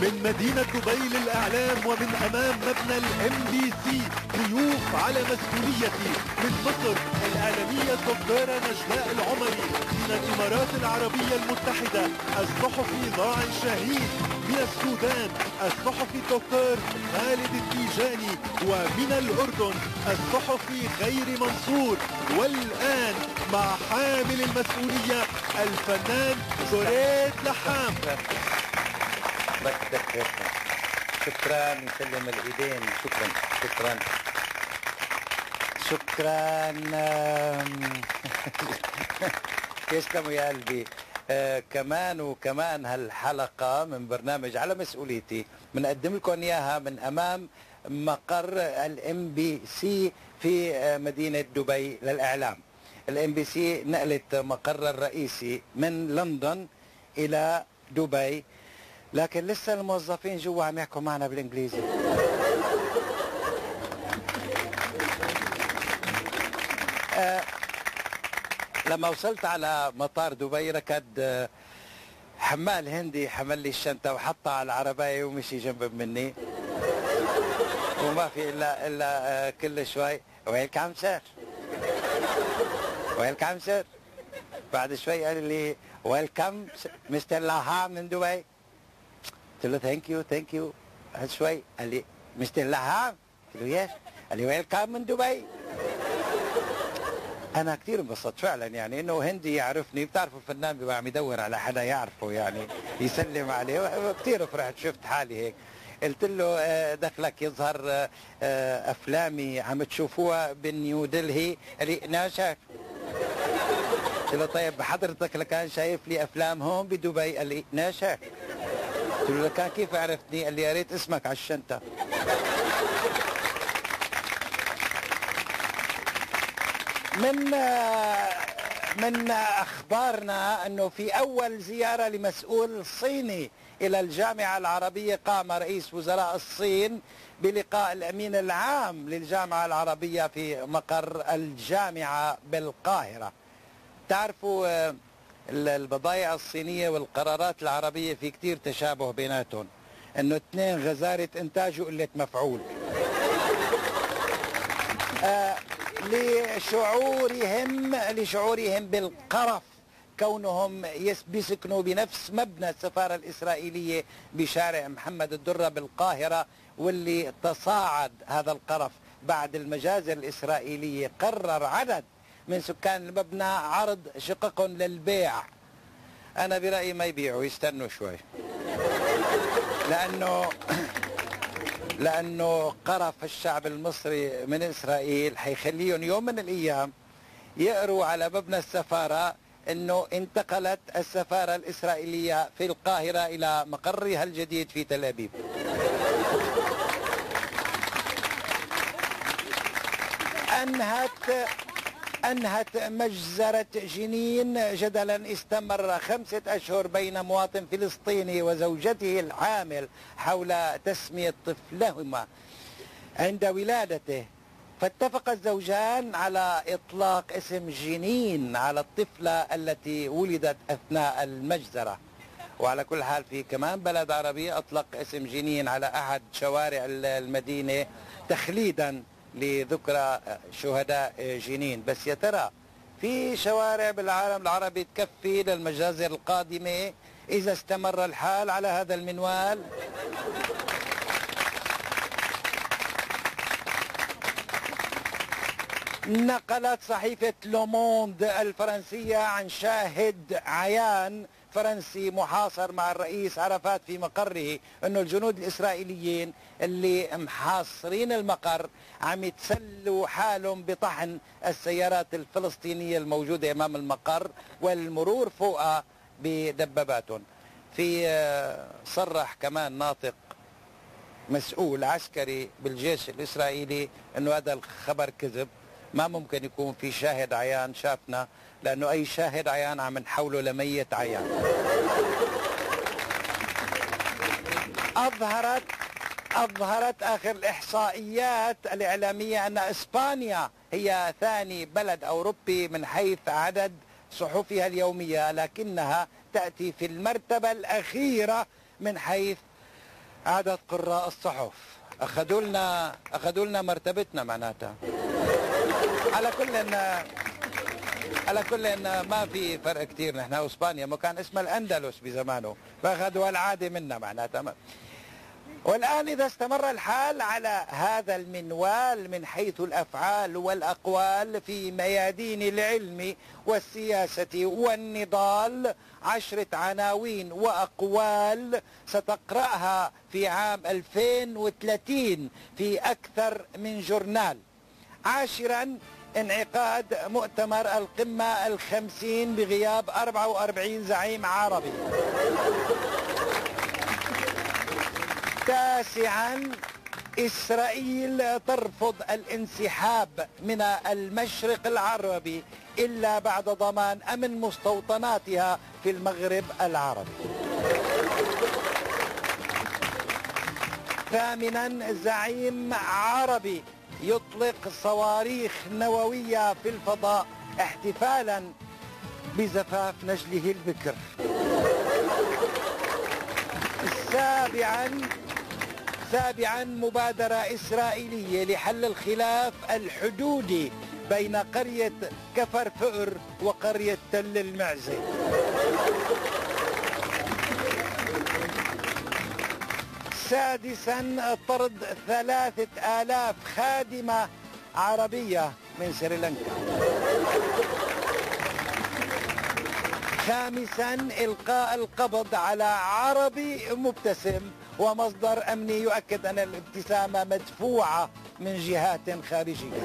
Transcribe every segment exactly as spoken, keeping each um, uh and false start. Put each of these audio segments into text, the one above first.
من مدينة دبي للإعلام ومن أمام مبنى الام بي سي ضيوف على مسؤوليتي من مصر الإعلامية الدكتورة نجلاء العمري، من الإمارات العربية المتحدة الصحفي ظاعن شاهين، من السودان الصحفي الدكتور خالد التيجاني، ومن الأردن الصحفي خيري منصور. والآن مع حامل المسؤولية الفنان دريد لحام. شكرا، نسلم الايدين. شكرا شكرا شكرا يسلموا يا قلبي. آه كمان وكمان هالحلقه من برنامج على مسؤوليتي بنقدم لكم اياها من امام مقر الام بي سي في آه مدينه دبي للاعلام. الام بي سي نقلت مقرها الرئيسي من لندن الى دبي، لكن لسه الموظفين جوا عم يحكوا معنا بالانجليزي. آه لما وصلت على مطار دبي ركض آه حمال هندي، حمل لي الشنطه وحطها على العربيه ومشي جنب مني، وما في الا الا آه كل شوي ويلك عم سير ويلك عم سير. بعد شوي قال لي ويلكم مستر لحام من دبي. قلت له ثانك يو ثانك يو. هالشوي قال لي مستر لحام؟ قلت له يس. قال لي ويلكم من دبي. أنا كثير انبسطت فعلا، يعني إنه هندي يعرفني. بتعرفوا الفنان بيبقى عم يدور على حدا يعرفه يعني يسلم عليه. كثير فرحت شفت حالي هيك. قلت له دخلك يظهر أفلامي عم تشوفوها بنيو دلهي. قال لي ناشك. قلت له طيب حضرتك لكان شايف لي أفلام هون بدبي؟ قال لي ناشك. قلت له كان كيف عرفتني؟ قال لي يا ريت اسمك على الشنطة. من من أخبارنا أنه في أول زيارة لمسؤول صيني إلى الجامعة العربية قام رئيس وزراء الصين بلقاء الأمين العام للجامعة العربية في مقر الجامعة بالقاهرة. تعرفوا البضائع الصينية والقرارات العربية في كتير تشابه بيناتهم، انه اثنين غزارة انتاج وقلة مفعول. آه لشعورهم لشعورهم بالقرف كونهم بيسكنوا بنفس مبنى السفارة الإسرائيلية بشارع محمد الدره بالقاهرة، واللي تصاعد هذا القرف بعد المجازر الإسرائيلية. قرر عدد من سكان المبنى عرض شقق للبيع. أنا برأيي ما يبيعوا، يستنوا شوي، لأنه لأنه قرف الشعب المصري من إسرائيل حيخليهم يوم من الأيام يقروا على مبنى السفارة أنه انتقلت السفارة الإسرائيلية في القاهرة إلى مقرها الجديد في تل أبيب. أنهت أنهت مجزرة جنين جدلا استمر خمسة أشهر بين مواطن فلسطيني وزوجته الحامل حول تسمية طفلهما عند ولادته، فاتفق الزوجان على إطلاق اسم جنين على الطفلة التي ولدت أثناء المجزرة. وعلى كل حال في كمان بلد عربي أطلق اسم جنين على أحد شوارع المدينة تخليدا لذكرى شهداء جنين. بس يا ترى في شوارع بالعالم العربي تكفي للمجازر القادمة إذا استمر الحال على هذا المنوال؟ نقلت صحيفة لوموند الفرنسية عن شاهد عيان فرنسي محاصر مع الرئيس عرفات في مقره انه الجنود الاسرائيليين اللي محاصرين المقر عم يتسلوا حالهم بطحن السيارات الفلسطينيه الموجوده امام المقر والمرور فوقها بدباباتهم. في صرح كمان ناطق مسؤول عسكري بالجيش الاسرائيلي انه هذا الخبر كذب، ما ممكن يكون في شاهد عيان شافنا، لأنه أي شاهد عيان عم نحوله لميت عيان. أظهرت أظهرت آخر الإحصائيات الإعلامية أن إسبانيا هي ثاني بلد أوروبي من حيث عدد صحفها اليومية، لكنها تأتي في المرتبة الأخيرة من حيث عدد قراء الصحف اخذوا لنا اخذوا لنا مرتبتنا معناتها. على كل ان على كل ان ما في فرق كثير. نحن اسبانيا ما كان اسمها الاندلس بزمانه، فاخذوا العاده منا معناتها. والان اذا استمر الحال على هذا المنوال من حيث الافعال والاقوال في ميادين العلم والسياسه والنضال، عشرة عناوين واقوال ستقراها في عام ألفين وثلاثين في اكثر من جورنال. عاشرا، انعقاد مؤتمر القمه الخمسين بغياب أربعة وأربعين زعيم عربي. تاسعا، إسرائيل ترفض الانسحاب من المشرق العربي إلا بعد ضمان أمن مستوطناتها في المغرب العربي. ثامنا، زعيم عربي يطلق صواريخ نووية في الفضاء احتفالا بزفاف نجله البكر. سابعا سابعا مبادرة إسرائيلية لحل الخلاف الحدودي بين قرية كفر فؤر وقرية تل المعزة. سادسا، طرد ثلاثة آلاف خادمة عربية من سريلانكا. خامسا، إلقاء القبض على عربي مبتسم، ومصدر أمني يؤكد أن الابتسامة مدفوعة من جهات خارجية.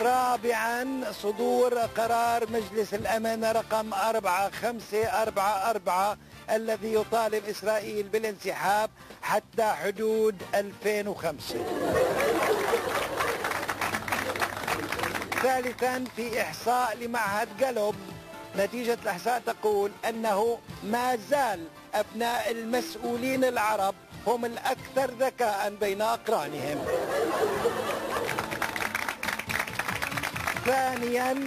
رابعا، صدور قرار مجلس الأمن رقم أربعة خمسة أربعة أربعة الذي يطالب إسرائيل بالانسحاب حتى حدود ألفين وخمسة. ثالثا، في إحصاء لمعهد جالوب، نتيجة الإحصاء تقول أنه ما زال أبناء المسؤولين العرب هم الأكثر ذكاء بين أقرانهم. ثانيا،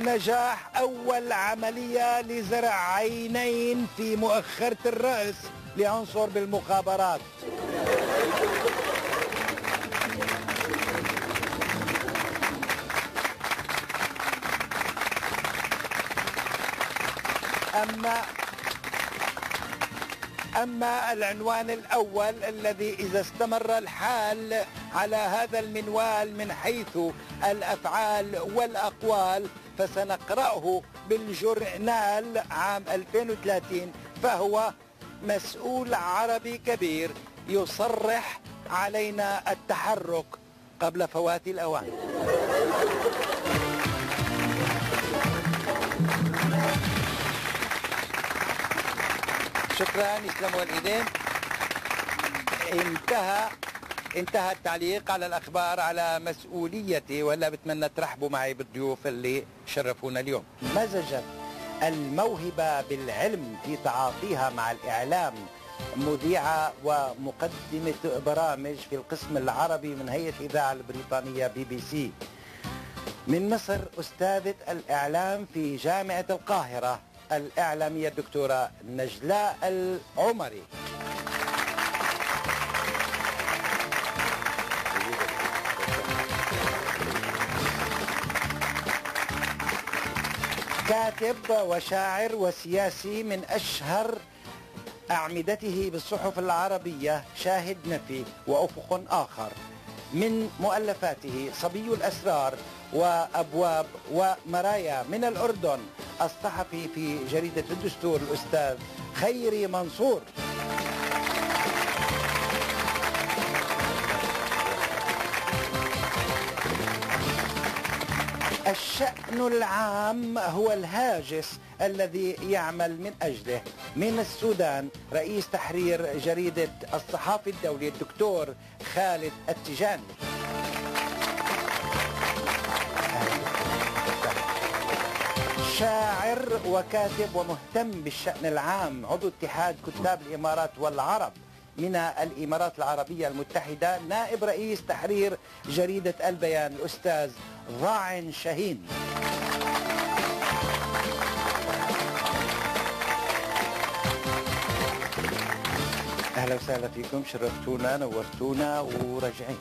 نجاح أول عملية لزرع عينين في مؤخرة الرأس لعنصر بالمخابرات. أما أما العنوان الأول الذي إذا استمر الحال على هذا المنوال من حيث الأفعال والأقوال فسنقرأه بالجورنال عام ألفين وثلاثين، فهو مسؤول عربي كبير يصرح علينا التحرك قبل فوات الأوان. شكرا، يسلموا الإيدين. انتهى انتهى التعليق على الأخبار على مسؤوليتي، ولا بتمنى ترحبوا معي بالضيوف اللي شرفونا اليوم. مزجت الموهبة بالعلم في تعاطيها مع الإعلام مذيعة ومقدمة برامج في القسم العربي من هيئة الإذاعة البريطانية بي بي سي. من مصر أستاذة الإعلام في جامعة القاهرة الإعلامية الدكتورة نجلاء العمري. كاتب وشاعر وسياسي، من أشهر أعمدته بالصحف العربية شاهد نفي وأفق آخر. من مؤلفاته صبي الأسرار وأبواب ومرايا. من الأردن الصحفي في جريدة الدستور الأستاذ خيري منصور. الشأن العام هو الهاجس الذي يعمل من أجله. من السودان رئيس تحرير جريدة الصحافي الدولي الدكتور خالد التيجاني. شاعر وكاتب ومهتم بالشأن العام، عضو اتحاد كتاب الإمارات والعرب من الإمارات العربية المتحدة، نائب رئيس تحرير جريدة البيان الأستاذ ظاعن شاهين. أهلا وسهلا فيكم، شرفتونا نورتونا وراجعين.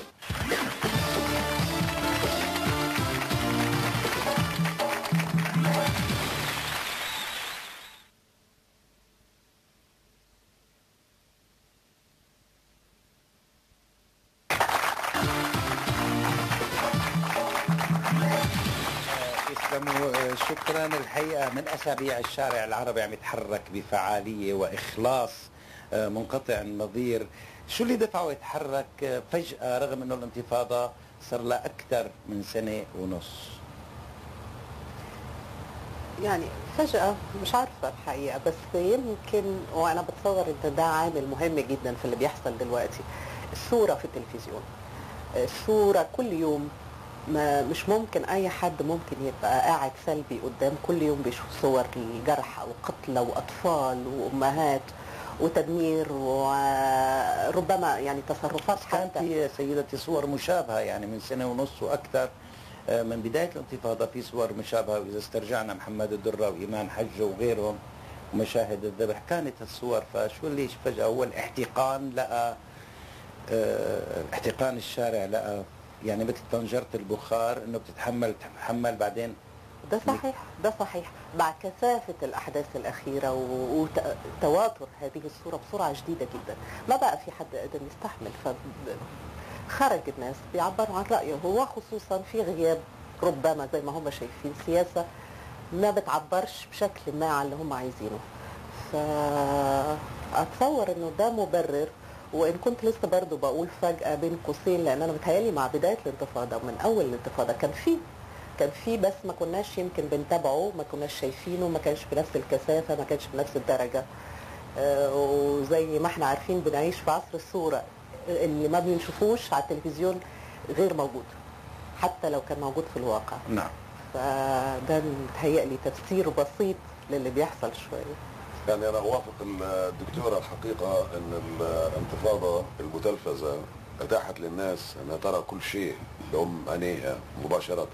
شكرا. الحقيقة من أسابيع الشارع العربي عم يتحرك بفعالية وإخلاص منقطع النظير. شو اللي دفعه يتحرك فجأة رغم أنه الانتفاضة صار لها أكثر من سنة ونص؟ يعني فجأة مش عارفة الحقيقة، بس يمكن وأنا بتصور أن ده عامل مهم جدا في اللي بيحصل دلوقتي. الصورة في التلفزيون، الصورة كل يوم، ما مش ممكن اي حد ممكن يبقى قاعد سلبي قدام. كل يوم بيشوف صور الجرحى وقتلى واطفال وامهات وتدمير وربما يعني تصرفات. كان في سيدتي صور مشابهه يعني من سنه ونص واكثر من بدايه الانتفاضه، في صور مشابهه، واذا استرجعنا محمد الدره وايمان حجه وغيرهم ومشاهد الذبح كانت الصور. فشو اللي فجاه هو الاحتقان، لقى احتقان الشارع، لقى يعني مثل طنجره البخار انه بتتحمل تتحمل بعدين. ده صحيح، ده صحيح. مع كثافه الاحداث الاخيره وتواتر هذه الصوره بسرعه شديده جدا، ما بقى في حد قادر يستحمل، فخرج الناس بيعبروا عن رايهم، وخصوصا في غياب ربما زي ما هم شايفين سياسه ما بتعبرش بشكل ما عن اللي هم عايزينه. فاتصور انه ده مبرر. وإن كنت لسه برضه بقول فجأة بين قوسين، لأن أنا بتهيألي مع بداية الانتفاضة ومن أول الانتفاضة كان في كان في بس ما كناش يمكن بنتابعه، ما كناش شايفينه، ما كانش بنفس الكثافة، ما كانش بنفس الدرجة. آه وزي ما احنا عارفين بنعيش في عصر الصورة، اللي ما بنشوفوش على التلفزيون غير موجود حتى لو كان موجود في الواقع. نعم. فده بتهيألي تفسير بسيط للي بيحصل شوية. يعني أنا أوافق الدكتورة الحقيقة أن الانتفاضة المتلفزة أتاحت للناس أنها ترى كل شيء بعم عينيها مباشرة.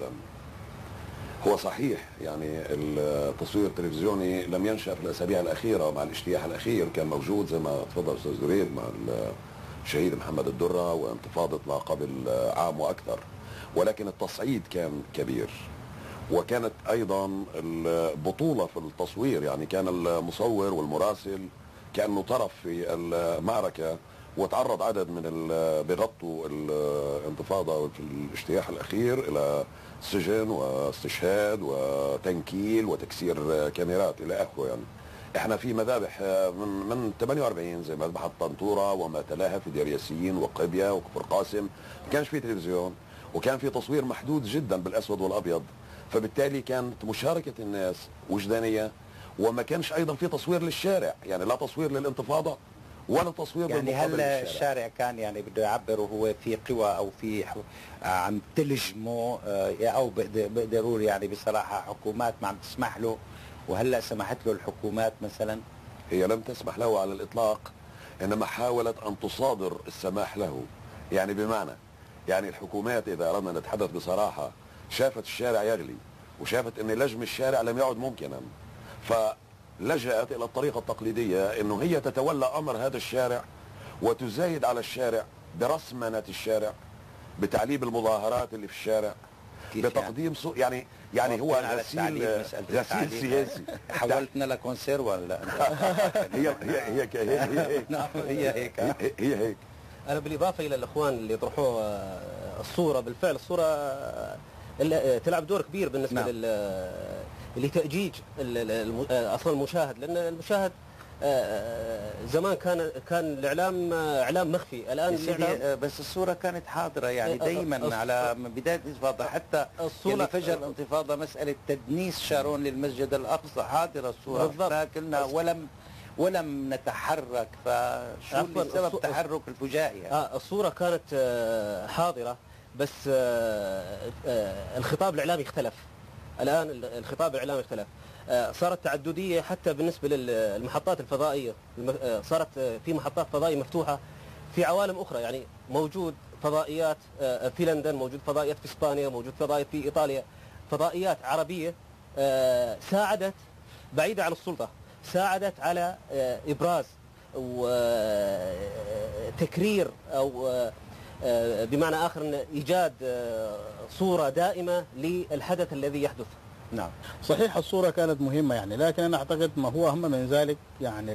هو صحيح يعني التصوير التلفزيوني لم ينشأ في الأسابيع الأخيرة مع الاجتياح الأخير، كان موجود زي ما تفضل أستاذ دريد مع الشهيد محمد الدره وانتفاضة ما قبل عام وأكثر، ولكن التصعيد كان كبير. وكانت ايضا البطوله في التصوير، يعني كان المصور والمراسل كانه طرف في المعركه، وتعرض عدد من اللي بيغطوا الانتفاضه وفي الاجتياح الاخير الى سجن واستشهاد وتنكيل وتكسير كاميرات الى اخره. يعني احنا في مذابح من من ثمانية وأربعين زي مذبحه طنطوره وما تلاها في دير ياسين وقبيه وكفر قاسم، ما كانش في تلفزيون وكان في تصوير محدود جدا بالاسود والابيض، فبالتالي كانت مشاركة الناس وجدانية، وما كانش أيضا في تصوير للشارع، يعني لا تصوير للانتفاضة ولا تصوير يعني بالمقابل للشارع. يعني هل الشارع كان يعني بده يعبر وهو في قوى أو في عم تلجمه، أو بقدروا يعني بصراحة حكومات ما عم تسمح له، وهلأ سمحت له الحكومات مثلا؟ هي لم تسمح له على الإطلاق، إنما حاولت أن تصادر السماح له. يعني بمعنى يعني الحكومات إذا أردنا نتحدث بصراحة شافت الشارع يغلي، وشافت ان لجم الشارع لم يعد ممكنا، فلجأت الى الطريقه التقليديه انه هي تتولى امر هذا الشارع وتزايد على الشارع برسمنه الشارع، بتعليم المظاهرات اللي في الشارع، بتقديم سوء يعني يعني هو غسيل غسيل سياسي. حولتنا لكونسير ولا هي هي هي هي هيك هي هيك. انا بالاضافه الى الاخوان اللي طرحوه الصوره، بالفعل الصوره تلعب دور كبير بالنسبه نعم. لتأجيج اصلا المشاهد، لان المشاهد زمان كان كان الاعلام اعلام مخفي، الان الإعلام بس الصوره كانت حاضره يعني دائما على بدايه الانتفاضه، حتى اللي فجر الانتفاضه مساله تدنيس شارون للمسجد الاقصى حاضره الصوره كلنا، ولم ولم نتحرك. فشو سبب تحرك الفجائي يعني؟ اه الصوره كانت حاضره، بس آآ آآ الخطاب الإعلامي اختلف. الآن الخطاب الإعلامي اختلف، صارت تعددية حتى بالنسبة للمحطات الفضائية، صارت في محطات فضائية مفتوحة في عوالم أخرى، يعني موجود فضائيات في لندن، موجود فضائيات في إسبانيا، موجود فضائيات في إيطاليا، فضائيات عربية ساعدت بعيدة عن السلطة، ساعدت على إبراز وتكرير أو بمعنى آخر إيجاد صورة دائمة للحدث الذي يحدث. نعم صحيح الصورة كانت مهمة يعني، لكن أنا أعتقد ما هو أهم من ذلك يعني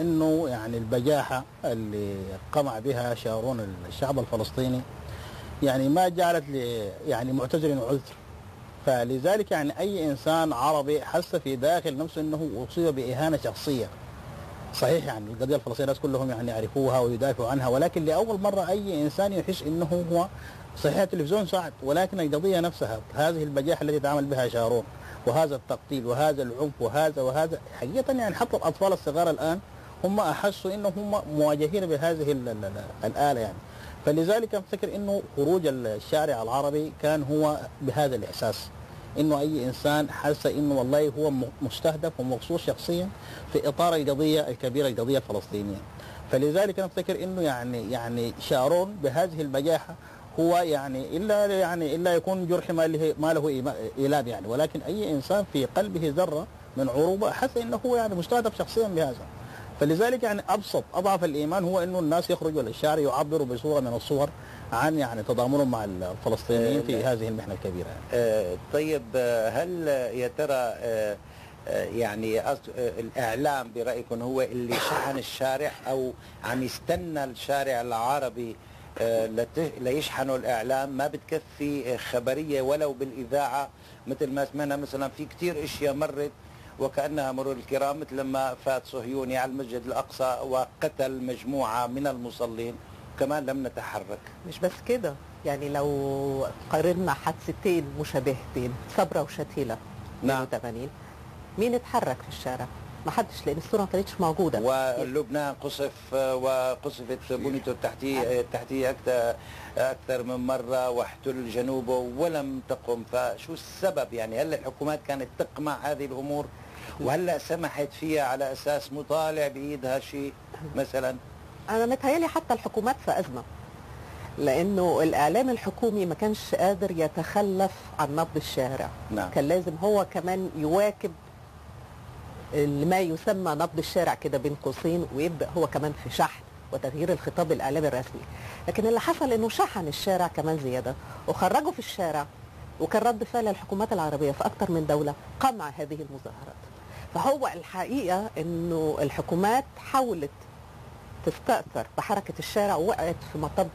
إنه يعني البجاحة اللي قمع بها شارون الشعب الفلسطيني يعني ما جعلت يعني معتذر عذر، فلذلك يعني أي إنسان عربي حس في داخل نفسه أنه أصيب بإهانة شخصية. صحيح يعني القضية الفلسطينية الناس كلهم يعني يعرفوها ويدافعوا عنها، ولكن لأول مرة أي إنسان يحس أنه هو صحيح التلفزيون صعد، ولكن القضية نفسها هذه البجاحة التي تعامل بها شارون وهذا التقتيل وهذا العنف وهذا وهذا حقيقة يعني حتى الأطفال الصغار الآن هم أحسوا أنهم هم مواجهين بهذه الآلة يعني، فلذلك أفتكر أنه خروج الشارع العربي كان هو بهذا الإحساس، أنه أي إنسان حس أنه والله هو مستهدف ومغصوب شخصيا في إطار القضية الكبيرة القضية الفلسطينية، فلذلك أنا أفتكر أنه يعني يعني شارون بهذه البجاحة هو يعني إلا يعني إلا يكون جرح ما له ما له إيلام يعني، ولكن أي إنسان في قلبه ذرة من عروبة حس أنه هو يعني مستهدف شخصيا بهذا، فلذلك يعني أبسط أضعف الإيمان هو أنه الناس يخرجوا للشارع يعبروا بصورة من الصور عن يعني تضامنهم مع الفلسطينيين في هذه المحنة الكبيرة. أه طيب هل يا ترى أه يعني الإعلام برأيكم هو اللي شحن الشارع أو عم يستنى الشارع العربي ليشحنوا الإعلام؟ ما بتكفي خبرية ولو بالإذاعة مثل ما سمعنا مثلا في كتير إشياء مرت وكأنها مرور الكرام، مثل لما فات صهيوني على المسجد الأقصى وقتل مجموعة من المصلين كمان لم نتحرك. مش بس كده يعني لو قارنا حادثتين مشابهتين صبرة وشتيلة نعم ثمانين مين اتحرك في الشارع؟ ما حدش، لأن الصورة ما كانتش موجودة. ولبنان قصف وقصفت بنيته التحتية التحتية أكثر من مرة واحتل جنوبه ولم تقم، فشو السبب يعني؟ هل الحكومات كانت تقمع هذه الأمور وهلا سمحت فيها على أساس مطالع بإيدها شيء مثلا؟ أنا متهيألي حتى الحكومات في أزمة، لأنه الإعلام الحكومي ما كانش قادر يتخلف عن نبض الشارع. نعم. كان لازم هو كمان يواكب ما يسمى نبض الشارع كده بين قوسين، ويبدأ هو كمان في شحن وتغيير الخطاب الإعلامي الرسمي، لكن اللي حصل إنه شحن الشارع كمان زيادة وخرجوا في الشارع، وكان رد فعل الحكومات العربية في أكتر من دولة قمع هذه المظاهرات، فهو الحقيقة إنه الحكومات حاولت تستأثر بحركة الشارع ووقعت في مطب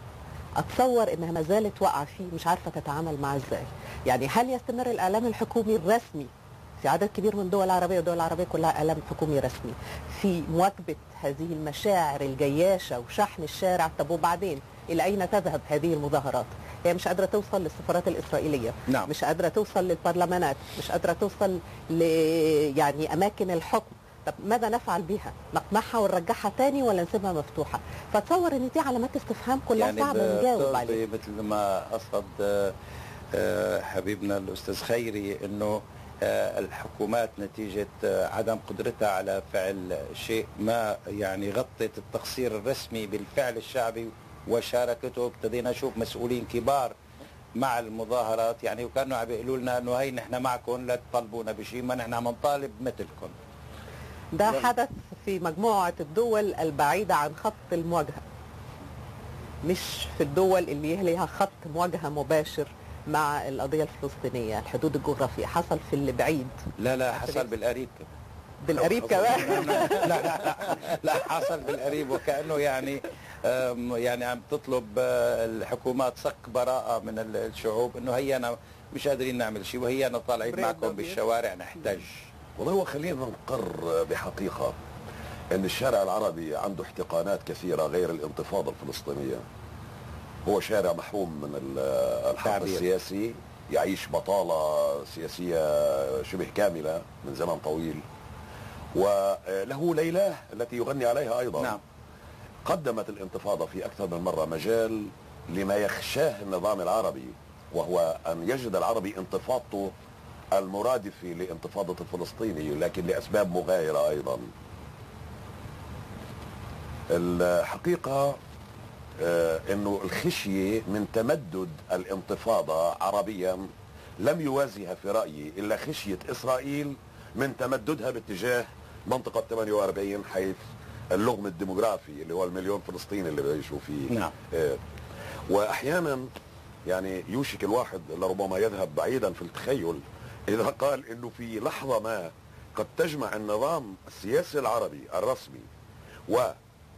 أتصور إنها ما زالت واقعة فيه، مش عارفة تتعامل معه إزاي. يعني هل يستمر الإعلام الحكومي الرسمي في عدد كبير من الدول العربية والدول العربية كلها إعلام حكومي رسمي في مواكبة هذه المشاعر الجياشة وشحن الشارع؟ طب وبعدين إلى أين تذهب هذه المظاهرات؟ هي مش قادرة توصل للسفارات الإسرائيلية، نعم. مش قادرة توصل للبرلمانات، مش قادرة توصل ل يعني أماكن الحكم. طب ماذا نفعل بها؟ نقمعها ونرجعها تاني ولا نسيبها مفتوحة؟ فتصور إن دي علامات استفهام كلها يعني صعبة نجاوب عليها. يعني مثل ما قصد حبيبنا الأستاذ خيري إنه الحكومات نتيجة عدم قدرتها على فعل شيء ما يعني غطت التقصير الرسمي بالفعل الشعبي وشاركته، ابتدينا نشوف مسؤولين كبار مع المظاهرات يعني، وكانوا عم بيقولوا لنا انه هي نحن معكم لا تطالبونا بشيء، ما نحن عم نطالب مثلكم. ده حدث في مجموعة الدول البعيدة عن خط المواجهة، مش في الدول اللي يهليها خط مواجهة مباشر مع القضية الفلسطينية، الحدود الجغرافية. حصل في اللي بعيد؟ لا لا حصل بالقريب. بالقريب كمان؟ لا لا لا حصل بالقريب، وكأنه يعني يعني عم تطلب الحكومات صك براءة من الشعوب انه هي أنا مش قادرين نعمل شيء وهي أنا طالعين معكم بالشوارع نحتج. والله هو خلينا نقر بحقيقة ان الشارع العربي عنده احتقانات كثيرة غير الانتفاضة الفلسطينية، هو شارع محروم من الحق السياسي، يعيش بطالة سياسية شبه كاملة من زمن طويل، وله ليلاه التي يغني عليها أيضا. نعم. قدمت الانتفاضة في أكثر من مرة مجال لما يخشاه النظام العربي، وهو أن يجد العربي انتفاضته المرادفة لانتفاضة الفلسطيني لكن لأسباب مغايرة أيضا. الحقيقة أنه الخشية من تمدد الانتفاضة عربيا لم يوازيها في رأيي إلا خشية إسرائيل من تمددها باتجاه منطقة ثمانية وأربعين، حيث اللغم الديموغرافي اللي هو المليون فلسطيني اللي بيعيشوا فيه. نعم. آه. واحيانا يعني يوشك الواحد لربما يذهب بعيدا في التخيل اذا قال انه في لحظه ما قد تجمع النظام السياسي العربي الرسمي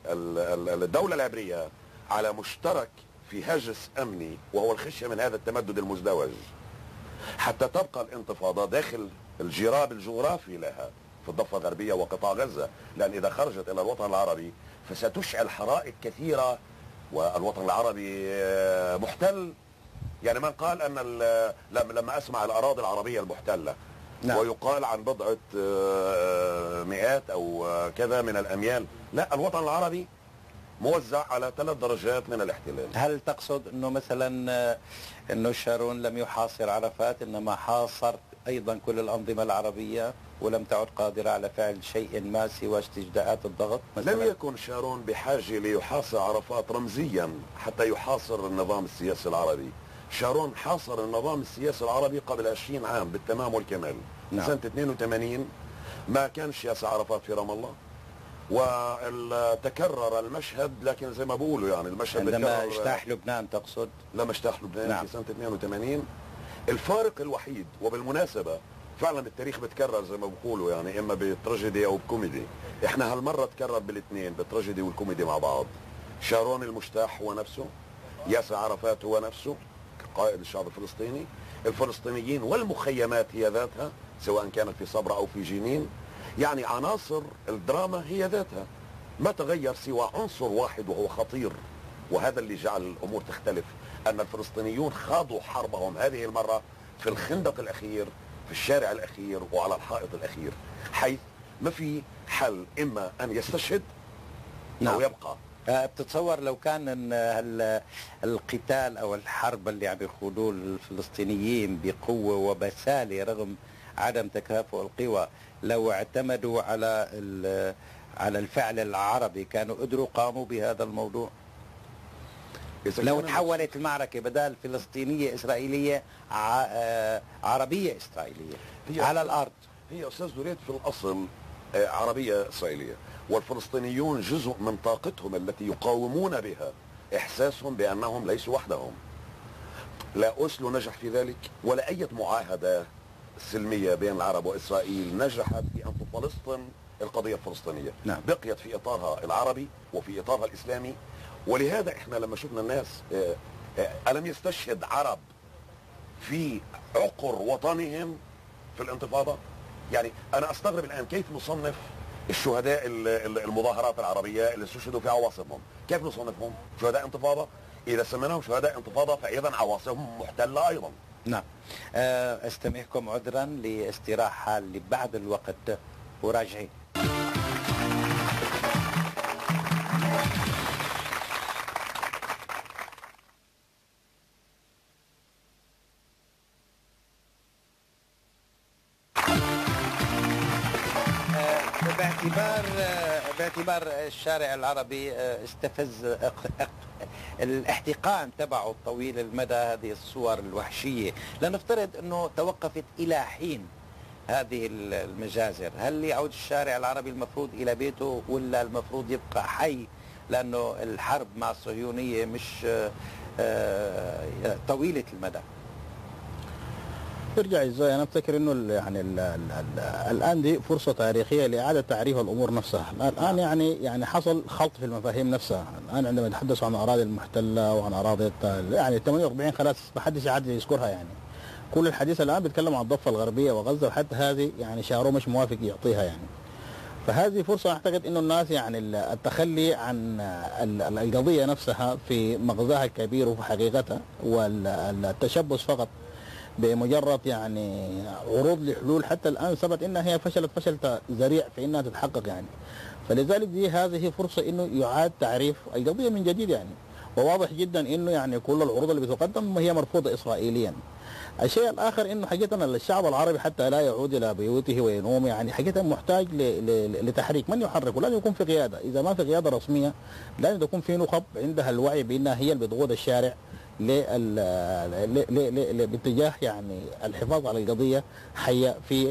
والدوله العبريه على مشترك في هاجس امني، وهو الخشيه من هذا التمدد المزدوج، حتى تبقى الانتفاضه داخل الجراب الجغرافي لها في الضفه الغربيه وقطاع غزه، لان اذا خرجت الى الوطن العربي فستشعل حرائق كثيره والوطن العربي محتل. يعني من قال ان لما اسمع الاراضي العربيه المحتله، نعم، ويقال عن بضعه مئات او كذا من الاميال، لا، الوطن العربي موزع على ثلاث درجات من الاحتلال. هل تقصد انه مثلا انه شارون لم يحاصر عرفات، انما حاصر ايضا كل الانظمه العربيه ولم تعد قادره على فعل شيء ما سوى استجداءات الضغط مثلا؟ لم يكن شارون بحاجه ليحاصر عرفات رمزيا حتى يحاصر النظام السياسي العربي. شارون حاصر النظام السياسي العربي قبل عشرين عام بالتمام والكمال. نعم. سنة اثنين وثمانين ما كانش ياسر عرفات في رام الله، وتكرر المشهد، لكن زي ما بقولوا يعني المشهد عندما اجتاح لبنان. تقصد لما اجتاح لبنان؟ نعم. في سنة اثنين وثمانين. الفارق الوحيد، وبالمناسبة فعلا التاريخ بتكرر زي ما بقولوا، يعني اما بتراجيدي او بكوميدي، احنا هالمرة تكرر بالاثنين، بالتراجيدي والكوميدي مع بعض. شارون المجتاح هو نفسه، ياسر عرفات هو نفسه قائد الشعب الفلسطيني، الفلسطينيين والمخيمات هي ذاتها، سواء كانت في صبرا او في جنين، يعني عناصر الدراما هي ذاتها، ما تغير سوى عنصر واحد وهو خطير، وهذا اللي جعل الامور تختلف، ان الفلسطينيون خاضوا حربهم هذه المره في الخندق الاخير، في الشارع الاخير، وعلى الحائط الاخير، حيث ما في حل اما ان يستشهد او يبقى. بتتصور لو كان القتال أو الحرب اللي عم يخوضوه الفلسطينيين بقوة وبسالة رغم عدم تكافؤ القوى، لو اعتمدوا على على الفعل العربي كانوا قدروا قاموا بهذا الموضوع؟ لو تحولت المعركة بدل فلسطينية إسرائيلية عربية إسرائيلية على الأرض. هي أستاذ دريد في الأصل عربية إسرائيلية، والفلسطينيون جزء من طاقتهم التي يقاومون بها إحساسهم بأنهم ليسوا وحدهم. لا أسلو نجح في ذلك، ولا أي معاهدة سلمية بين العرب وإسرائيل نجحت في أن تفلسطن القضية الفلسطينية. نعم. بقيت في إطارها العربي وفي إطارها الإسلامي، ولهذا إحنا لما شفنا الناس ألم يستشهد عرب في عقر وطنهم في الانتفاضة؟ يعني أنا أستغرب الآن كيف نصنف الشهداء المظاهرات العربية اللي استشهدوا في عواصمهم، كيف نصنفهم؟ شهداء انتفاضة؟ إذا سميناهم شهداء انتفاضة فإذا عواصمهم محتلة أيضا. نعم. أستمعكم عذرا لاستراحة لبعض الوقت وراجعين. باعتبار باعتبار الشارع العربي استفز أق... أق... الاحتقان تبعه الطويل المدى هذه الصور الوحشية، لنفترض أنه توقفت إلى حين هذه المجازر، هل يعود الشارع العربي المفروض إلى بيته ولا المفروض يبقى حي؟ لأنه الحرب مع الصهيونية مش طويلة المدى. ترجع ازاي؟ انا افتكر انه يعني ال ال ال الان دي فرصه تاريخيه لاعاده تعريف الامور نفسها. الان يعني يعني حصل خلط في المفاهيم نفسها. الان عندما نتحدث عن الاراضي المحتله وعن اراضي يعني ثمانية وأربعين خلاص ما حدش عاد يذكرها، يعني كل الحديث الان بيتكلم عن الضفه الغربيه وغزه، وحتى هذه يعني شارون مش موافق يعطيها يعني. فهذه فرصه اعتقد انه الناس يعني التخلي عن القضيه نفسها في مغزاها الكبير وفي حقيقتها، والتشبث فقط بمجرد يعني عروض لحلول حتى الآن ثبت إنها هي فشلت فشل ذريع في إنها تتحقق يعني. فلذلك دي هذه فرصة إنه يعاد تعريف القضية من جديد يعني، وواضح جدا إنه يعني كل العروض اللي بتقدم هي مرفوضة إسرائيليا. الشيء الآخر إنه حقيقة الشعب العربي حتى لا يعود إلى بيوته وينوم، يعني حقيقة محتاج لتحريك، من يحركه لازم يكون في قيادة، إذا ما في قيادة رسمية لازم تكون في نخب عندها الوعي بأنها هي اللي بتقود الشارع باتجاه يعني الحفاظ على القضية حية في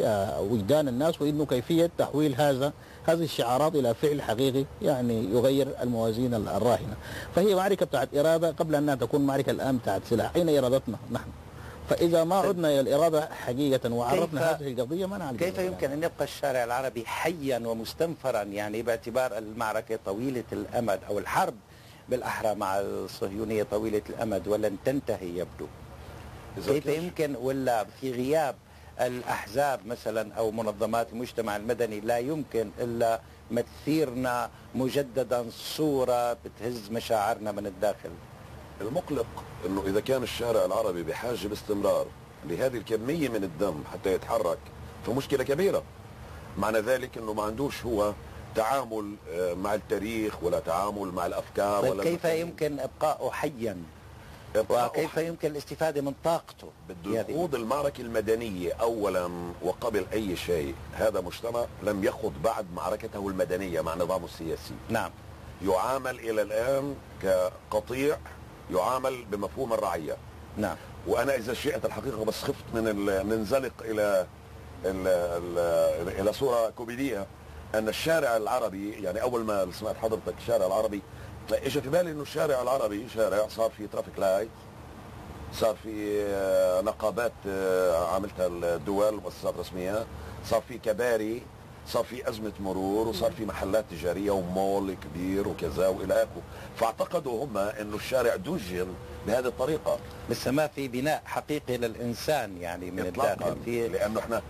وجدان الناس، وإنه كيفية تحويل هذا هذه الشعارات إلى فعل حقيقي يعني يغير الموازين الراهنة. فهي معركة بتاعت إرادة قبل أنها تكون معركة الآن بتاعت سلاح. أين إرادتنا نحن؟ فإذا ما عدنا إلى الإرادة حقيقة وعرفنا هذه القضية ما نعالجها. كيف يمكن أن يبقى الشارع العربي حيا ومستنفرا يعني باعتبار المعركة طويلة الأمد أو الحرب بالأحرى مع الصهيونية طويلة الأمد ولن تنتهي يبدو؟ كيف يمكن ولا في غياب الأحزاب مثلا أو منظمات المجتمع المدني لا يمكن إلا ما تثيرنا مجددا صورة بتهز مشاعرنا من الداخل؟ المقلق أنه إذا كان الشارع العربي بحاجة باستمرار لهذه الكمية من الدم حتى يتحرك فمشكلة كبيرة. معنى ذلك أنه ما عندوش هو تعامل مع التاريخ ولا تعامل مع الأفكار. ولا كيف يمكن إبقاءه حيا؟ وكيف يمكن الاستفادة من طاقته؟ بده يخوض المعركة المدنية أولا وقبل أي شيء. هذا مجتمع لم يخوض بعد معركته المدنية مع نظامه السياسي. نعم. يعامل إلى الآن كقطيع يعامل بمفهوم الرعية. نعم. وأنا إذا شئت الحقيقة بس خفت من ننزلق إلى ال ال ال إلى صورة كوميدية أن الشارع العربي يعني أول ما سمعت حضرتك الشارع العربي إجا في بالي إنه الشارع العربي شارع صار في ترافيك لايت، صار في نقابات عملتها الدول والمؤسسات الرسمية، صار في كباري، صار في أزمة مرور، وصار في محلات تجارية ومول كبير وكذا وإلى آخره. فاعتقدوا هم أنه الشارع دُجِّن بهذه الطريقة. لسه ما في بناء حقيقي للإنسان يعني من الداخل. في لأنه إحنا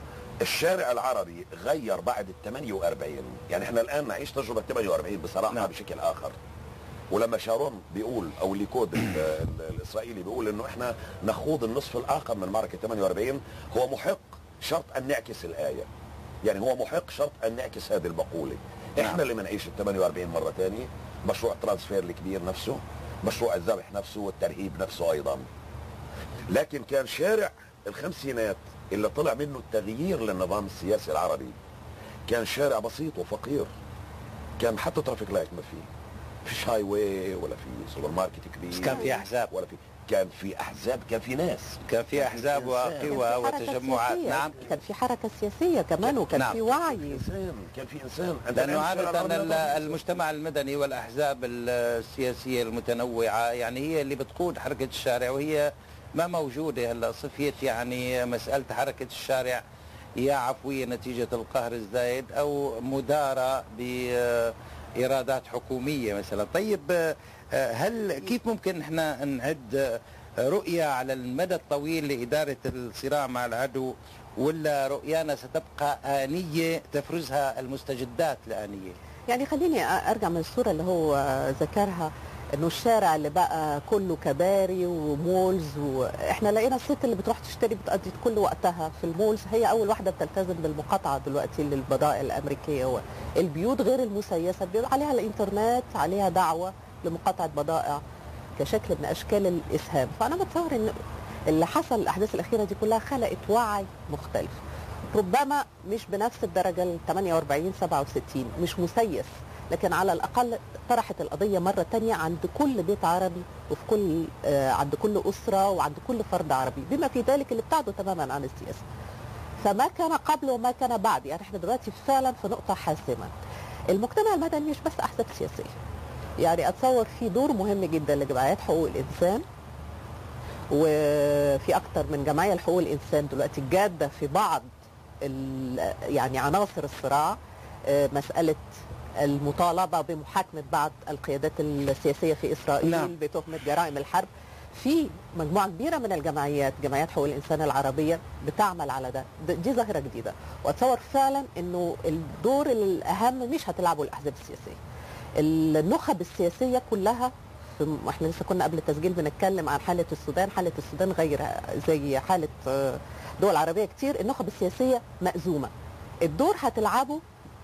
الشارع العربي غير بعد ال ثمانية وأربعين، يعني إحنا الآن نعيش تجربة ثمانية وأربعين بصراحة. نعم. بشكل آخر. ولما شارون بيقول أو الليكود الإسرائيلي بيقول أنه إحنا نخوض النصف الآخر من معركة ثمانية وأربعين، هو محق شرط أن نعكس الآية. يعني هو محق شرط أن نعكس هذه المقولة. إحنا نعم. اللي منعيش ال ثمانية وأربعين مرة ثانية. مشروع الترانسفير الكبير نفسه، مشروع الذبح نفسه والترهيب نفسه أيضا. لكن كان شارع الخمسينات اللي طلع منه التغيير للنظام السياسي العربي كان شارع بسيط وفقير، كان حتى ترافيك لايت ما فيه، فيش هاي واي ولا في سوبر ماركت كبير، كان في أحزاب ولا في كان في أحزاب كان في ناس كان في أحزاب وقوى وتجمعات. نعم. كان في حركة سياسية كمان وكان نعم. في وعي. كان في إنسان كان في إنسان لأنه عادة المجتمع المدني والأحزاب السياسية المتنوعة يعني هي اللي بتقود حركة الشارع، وهي ما موجودة هلا. صفية يعني مسألة حركة الشارع يا عفوية نتيجة القهر الزايد أو مدارة بإرادات حكومية مثلا. طيب هل كيف ممكن احنا نعد رؤية على المدى الطويل لإدارة الصراع مع العدو، ولا رؤيانا ستبقى آنية تفرزها المستجدات الآنية؟ يعني خليني أرجع من الصورة اللي هو ذكرها انه الشارع اللي بقى كله كباري ومولز، واحنا لقينا الست اللي بتروح تشتري بتقضي كل وقتها في المولز، هي اول واحده بتلتزم بالمقاطعه دلوقتي للبضائع الامريكيه. والبيوت غير المسيسه بيبقى عليها الانترنت، عليها دعوه لمقاطعه بضائع كشكل من اشكال الاسهام. فانا بتصور ان اللي حصل الاحداث الاخيره دي كلها خلقت وعي مختلف، ربما مش بنفس الدرجه ال ثمانية وأربعين سبعة وستين، مش مسيس، لكن على الأقل طرحت القضية مرة تانية عند كل بيت عربي وفي كل آه عند كل أسرة وعند كل فرد عربي، بما في ذلك اللي ابتعدوا تماما عن السياسة. فما كان قبل وما كان بعد، يعني احنا دلوقتي فعلا في نقطة حاسمة. المجتمع المدني مش بس أحزاب سياسية، يعني أتصور في دور مهم جدا لجمعيات حقوق الإنسان، وفي أكتر من جمعية لحقوق الإنسان دلوقتي جادة في بعض يعني عناصر الصراع. آه مسألة المطالبة بمحاكمة بعض القيادات السياسية في إسرائيل لا. بتهمة جرائم الحرب. في مجموعة كبيرة من الجمعيات، جمعيات حقوق الإنسان العربية، بتعمل على ده. دي ظاهرة جديدة، وأتصور فعلا أنه الدور الأهم مش هتلعبه الأحزاب السياسية. النخب السياسية كلها، احنا لسه كنا قبل التسجيل بنتكلم عن حالة السودان، حالة السودان غير زي حالة دول عربية كتير، النخب السياسية مأزومة. الدور هتلعبه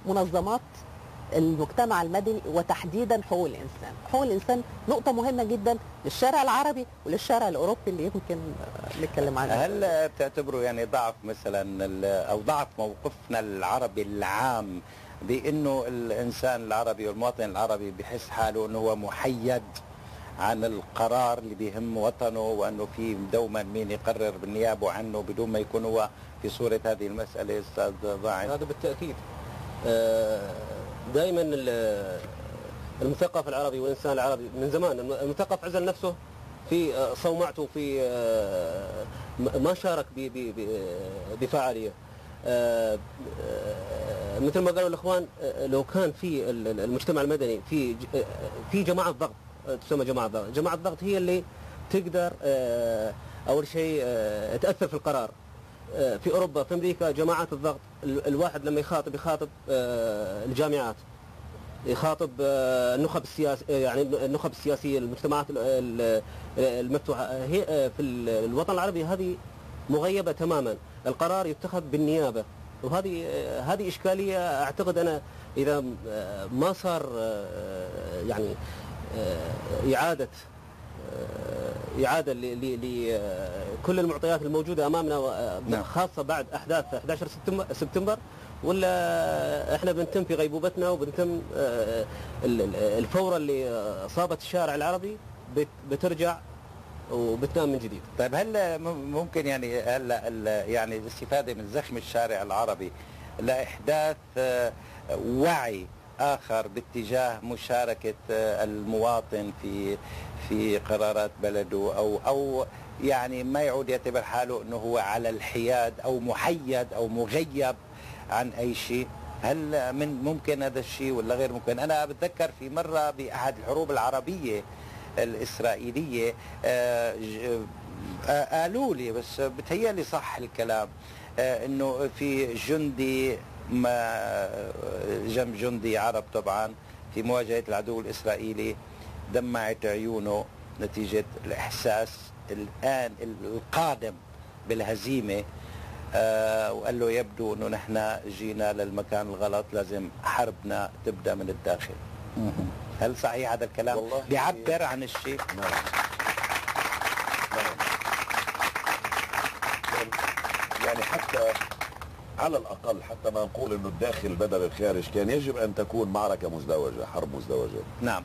منظمات المجتمع المدني وتحديدا حقوق الانسان، حقوق الانسان نقطة مهمة جدا للشارع العربي وللشارع الاوروبي اللي يمكن نتكلم عنها. هل بتعتبروا يعني ضعف مثلا او ضعف موقفنا العربي العام بانه الانسان العربي والمواطن العربي بحس حاله انه هو محيد عن القرار اللي بيهم وطنه، وانه في دوما مين يقرر بالنيابه عنه بدون ما يكون هو في صوره هذه المساله. استاذ ظاعن، هذا بالتاكيد دائما المثقف العربي والانسان العربي من زمان المثقف عزل نفسه في صومعته، في ما شارك بفعاليه. مثل ما قالوا الاخوان، لو كان في المجتمع المدني في في جماعه ضغط تسمى جماعه ضغط، جماعه ضغط هي اللي تقدر اول شيء تاثر في القرار. في اوروبا في امريكا جماعات الضغط، الواحد لما يخاطب يخاطب الجامعات، يخاطب النخب السياسيه، يعني النخب السياسيه، المجتمعات المفتوحه. هي في الوطن العربي هذه مغيبه تماما، القرار يتخذ بالنيابه، وهذه هذه اشكاليه. اعتقد انا اذا ما صار يعني اعاده اعاده لكل المعطيات الموجوده امامنا، خاصه بعد احداث أحد عشر سبتمبر، ولا احنا بنتم في غيبوبتنا وبنتم الفوره اللي صابت الشارع العربي بترجع وبتنام من جديد. طيب هل ممكن يعني هلا يعني الاستفاده من زخم الشارع العربي لاحداث وعي اخر باتجاه مشاركه المواطن في في قرارات بلده، او او يعني ما يعود يعتبر حاله انه هو على الحياد او محيد او مغيب عن اي شيء؟ هل من ممكن هذا الشيء ولا غير ممكن؟ انا بتذكر في مره باحد الحروب العربيه الاسرائيليه قالوا لي، بس بتهيألي صح الكلام، انه في جندي ما جنب جندي عرب طبعا في مواجهه العدو الاسرائيلي دمعت عيونه نتيجه الاحساس الان القادم بالهزيمه، وقال له يبدو انه نحن جينا للمكان الغلط، لازم حربنا تبدا من الداخل. هل صحيح هذا الكلام؟ بيعبر عن الشيء. نعم. نعم. يعني حتى على الأقل، حتى ما نقول أنه الداخل بدل الخارج، كان يجب أن تكون معركة مزدوجة، حرب مزدوجة. نعم.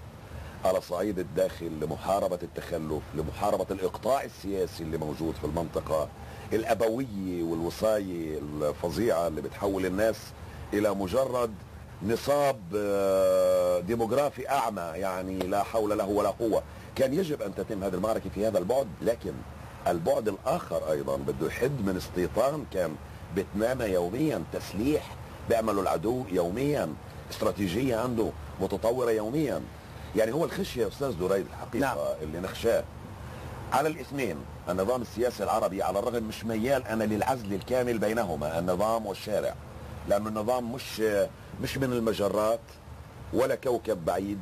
على صعيد الداخل لمحاربة التخلف، لمحاربة الإقطاع السياسي اللي موجود في المنطقة، الأبوية والوصاية الفظيعة اللي بتحول الناس إلى مجرد نصاب ديموغرافي أعمى، يعني لا حول له ولا قوة. كان يجب أن تتم هذه المعركة في هذا البعد، لكن البعد الآخر أيضا بده يحد من استيطان كان بتنامى يوميا، تسليح بيعمله العدو يوميا، استراتيجية عنده متطورة يوميا. يعني هو الخشية يا أستاذ دريد الحقيقة. نعم. اللي نخشاه على الاثنين، النظام السياسي العربي على الرغم مش ميال أنا للعزل الكامل بينهما، النظام والشارع، لأن النظام مش مش من المجرات ولا كوكب بعيد،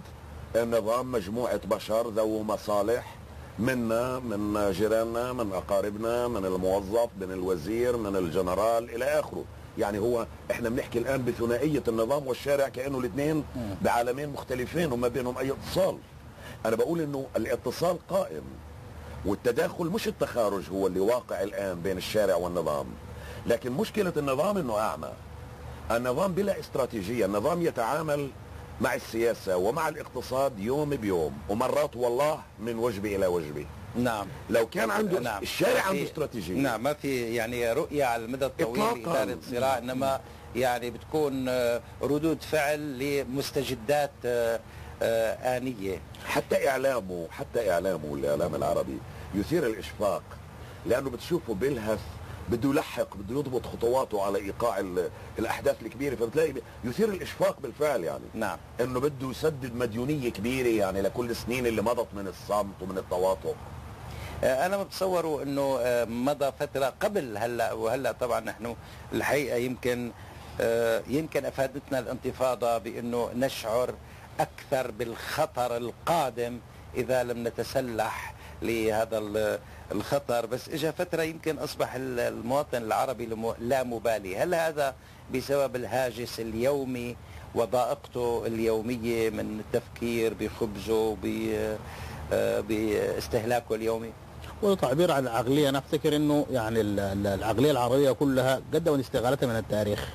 النظام مجموعة بشر ذو مصالح منا، من جيراننا، من أقاربنا، من الموظف، من الوزير، من الجنرال إلى آخره. يعني هو إحنا بنحكي الآن بثنائية النظام والشارع، كأنه الاثنين بعالمين مختلفين وما بينهم أي اتصال. أنا بقول إنه الاتصال قائم، والتداخل مش التخارج هو اللي واقع الآن بين الشارع والنظام، لكن مشكلة النظام إنه أعمى. النظام بلا استراتيجية، النظام يتعامل مع السياسة ومع الاقتصاد يوم بيوم، ومرات والله من وجبة إلى وجبة. نعم. لو كان عنده نعم. الشارع عنده استراتيجية. نعم، ما في يعني رؤية على المدى الطويل لإدارة صراع، إنما يعني بتكون ردود فعل لمستجدات آنية. حتى إعلامه حتى إعلامه الإعلام العربي يثير الإشفاق، لأنه بتشوفه بيلهث، بده يلحق، بده يضبط خطواته على ايقاع الاحداث الكبيره، فبتلاقي يثير الاشفاق بالفعل. يعني نعم، انه بده يسدد مديونيه كبيره يعني لكل السنين اللي مضت من الصمت ومن التواطؤ. انا بتصوره انه مضى فتره قبل هلا، وهلا طبعا نحن الحقيقه يمكن يمكن افادتنا الانتفاضه بانه نشعر اكثر بالخطر القادم اذا لم نتسلح لهذا الخطر، بس اجى فتره يمكن اصبح المواطن العربي لا مبالي. هل هذا بسبب الهاجس اليومي وضائقته اليوميه من التفكير بخبزه باستهلاكه اليومي؟ وتعبير عن العقليه، انا افتكر انه يعني العقليه العربيه كلها قد وان استغلالتها من التاريخ.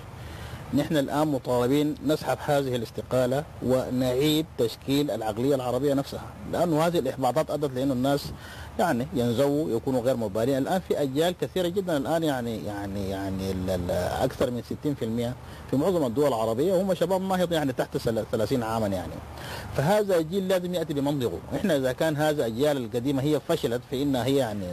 نحن الآن مطالبين نسحب هذه الاستقالة ونعيد تشكيل العقلية العربية نفسها، لأنه هذه الإحباطات أدت لأن الناس يعني ينزووا، يكونوا غير مبالين. الآن في أجيال كثيرة جدا الآن يعني يعني يعني أكثر من ستين بالمئة في معظم الدول العربية وهم شباب ناهض يعني تحت ثلاثين عاما يعني. فهذا الجيل لازم يأتي بمنطقه. إحنا إذا كان هذا الأجيال القديمة هي فشلت في إنها هي يعني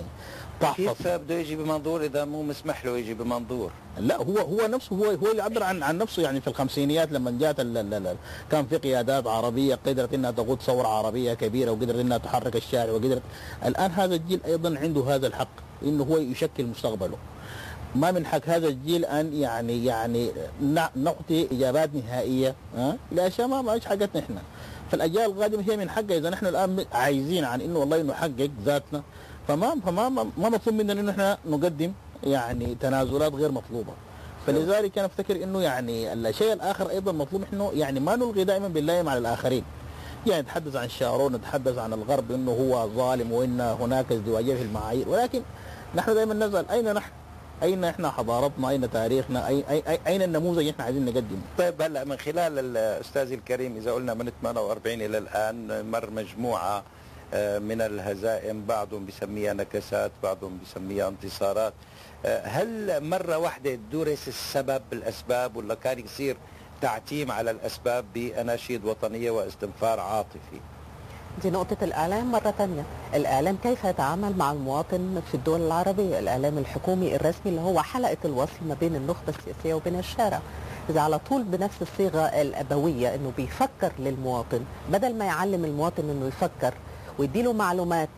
كيف بده يجي بمنظور اذا مو مسمح له يجي بمنظور؟ لا هو هو نفسه هو هو اللي عبر عن عن نفسه يعني في الخمسينيات لما جات كان في قيادات عربيه قدرت انها تقود ثوره عربيه كبيره وقدرت انها تحرك الشارع وقدرت. الان هذا الجيل ايضا عنده هذا الحق انه هو يشكل مستقبله. ما من حق هذا الجيل ان يعني يعني نعطي اجابات نهائيه ها لاشياء ما مش حقتنا احنا. فالاجيال القادمه هي من حقها. اذا نحن الان عايزين عن انه والله نحقق ذاتنا فما فما ما مطلوب مننا انه احنا نقدم يعني تنازلات غير مطلوبه. فلذلك انا افتكر انه يعني الشيء الاخر ايضا مطلوب انه يعني ما نلغي دائما باللائم على الاخرين. يعني نتحدث عن شارون، نتحدث عن الغرب انه هو ظالم وان هناك ازدواجيه في المعايير، ولكن نحن دائما نسال اين نحن؟ اين احنا حضارتنا؟ اين تاريخنا؟ اين اين النموذج احنا عايزين نقدمه؟ طيب هلا من خلال الاستاذ الكريم اذا قلنا من ثمانية وأربعين الى الان مر مجموعه من الهزائم، بعضهم بسميها نكسات، بعضهم بسميها انتصارات. هل مرة واحدة درس السبب بالأسباب ولا كان يصير تعتيم على الأسباب بأناشيد وطنية واستنفار عاطفي؟ دي نقطة الإعلام مرة تانية. الإعلام كيف يتعامل مع المواطن في الدول العربية؟ الإعلام الحكومي الرسمي اللي هو حلقة الوصل ما بين النخبة السياسية وبين الشارع، إذا على طول بنفس الصيغة الأبوية إنه بيفكر للمواطن بدل ما يعلم المواطن إنه يفكر ويديله معلومات،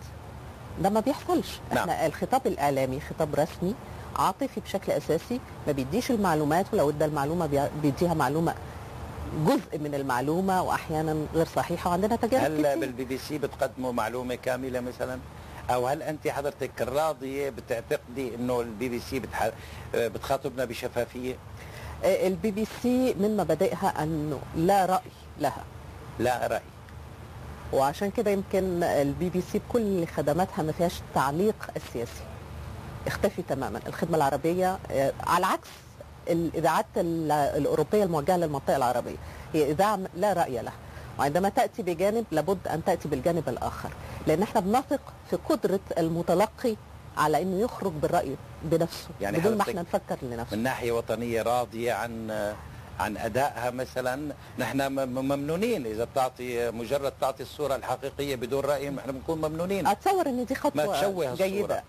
ده ما بيحصلش. نعم. احنا الخطاب الاعلامي خطاب رسمي عاطفي بشكل اساسي، ما بيديش المعلومات، ولو ادى المعلومه بيديها معلومه جزء من المعلومه واحيانا غير صحيحه، وعندنا تجارب كتير. هل بالبي بي سي بتقدموا معلومه كامله مثلا؟ او هل انت حضرتك راضيه بتعتقدي انه البي بي سي بتح... بتخاطبنا بشفافيه؟ البي بي سي من مبادئها انه لا راي لها. لا راي. وعشان كده يمكن البي بي سي بكل خدماتها ما فيهاش التعليق السياسي، اختفي تماما. الخدمه العربيه على عكس الاذاعات الاوروبيه الموجهه للمنطقه العربيه هي اذاعه لا راي لها، وعندما تاتي بجانب لابد ان تاتي بالجانب الاخر، لان احنا بنثق في قدره المتلقي على انه يخرج بالراي بنفسه يعني بدون ما احنا نفكر لنفسه. من ناحيه وطنيه راضيه عن عن أدائها مثلا، نحن ممنونين إذا بتعطي مجرد تعطي الصورة الحقيقية بدون رأي نحن بنكون ممنونين. أتصور إن دي خطوة جيدة،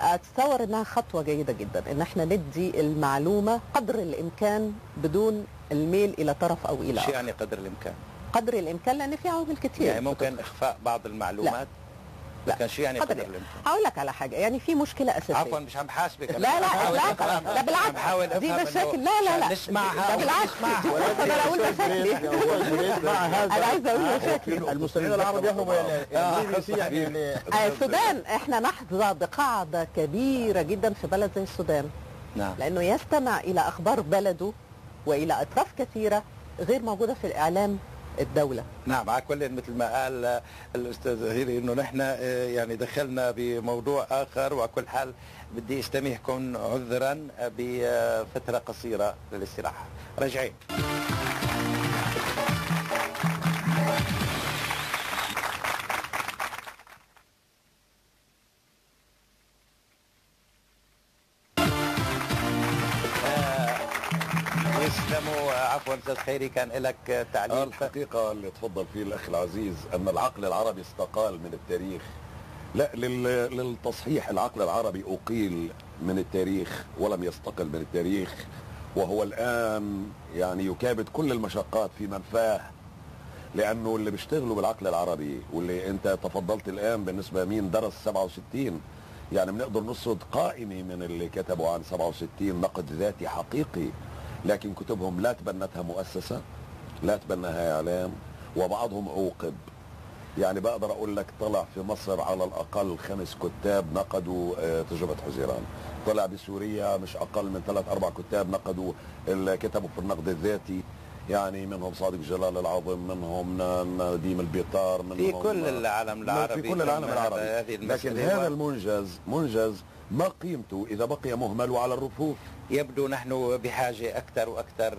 أتصور إنها خطوة جيدة جدا إن احنا ندي المعلومة قدر الإمكان بدون الميل إلى طرف أو إلى آخر. شو يعني قدر الإمكان؟ قدر الإمكان لأن في عوامل كتير يعني ممكن بتطلع. إخفاء بعض المعلومات؟ لا. لكن شو يعني قدر الامكان؟ هقول لك على حاجه، يعني في مشكله اساسيه. عفوا مش عم حاسبك. لا لا لا لا بالعكس دي مشاكل. لا لا لا نسمعها بالعكس. انا اقول مشاكل انا عايز اقول مشاكل المستمعين العرب يهربوا يعني. السودان احنا نحظى بقاعده كبيره جدا في بلد زي السودان، نعم، لانه يستمع الى اخبار بلده والى اطراف كثيره غير موجوده في الاعلام الدولة. نعم على كل مثل ما قال الأستاذ خيري إنه نحن يعني دخلنا بموضوع آخر، وعلى كل حال بدي استميحكم عذرا بفترة قصيرة للاستراحة. راجعين. عفوا استاذ خيري كان لك تعليق. الحقيقه اللي تفضل فيه الاخ العزيز ان العقل العربي استقال من التاريخ. لا للتصحيح، العقل العربي اقيل من التاريخ ولم يستقل من التاريخ، وهو الان يعني يكابد كل المشقات في منفاه، لانه اللي بيشتغلوا بالعقل العربي واللي انت تفضلت الان بالنسبه مين درس سبعة وستين، يعني بنقدر نسرد قائمه من اللي كتبوا عن سبعة وستين نقد ذاتي حقيقي، لكن كتبهم لا تبنتها مؤسسة، لا تبناها إعلام، وبعضهم عوقب. يعني بقدر أقول لك طلع في مصر على الأقل خمس كتاب نقدوا تجربة حزيران، طلع بسوريا مش أقل من ثلاث أربع كتاب نقدوا اللي كتبوا في النقد الذاتي، يعني منهم صادق جلال العظم، منهم نديم البيطار، منهم في كل العالم العربي في كل العالم العربي لكن هذا المنجز منجز ما قيمته إذا بقي مهمل على الرفوف. يبدو نحن بحاجة أكثر وأكثر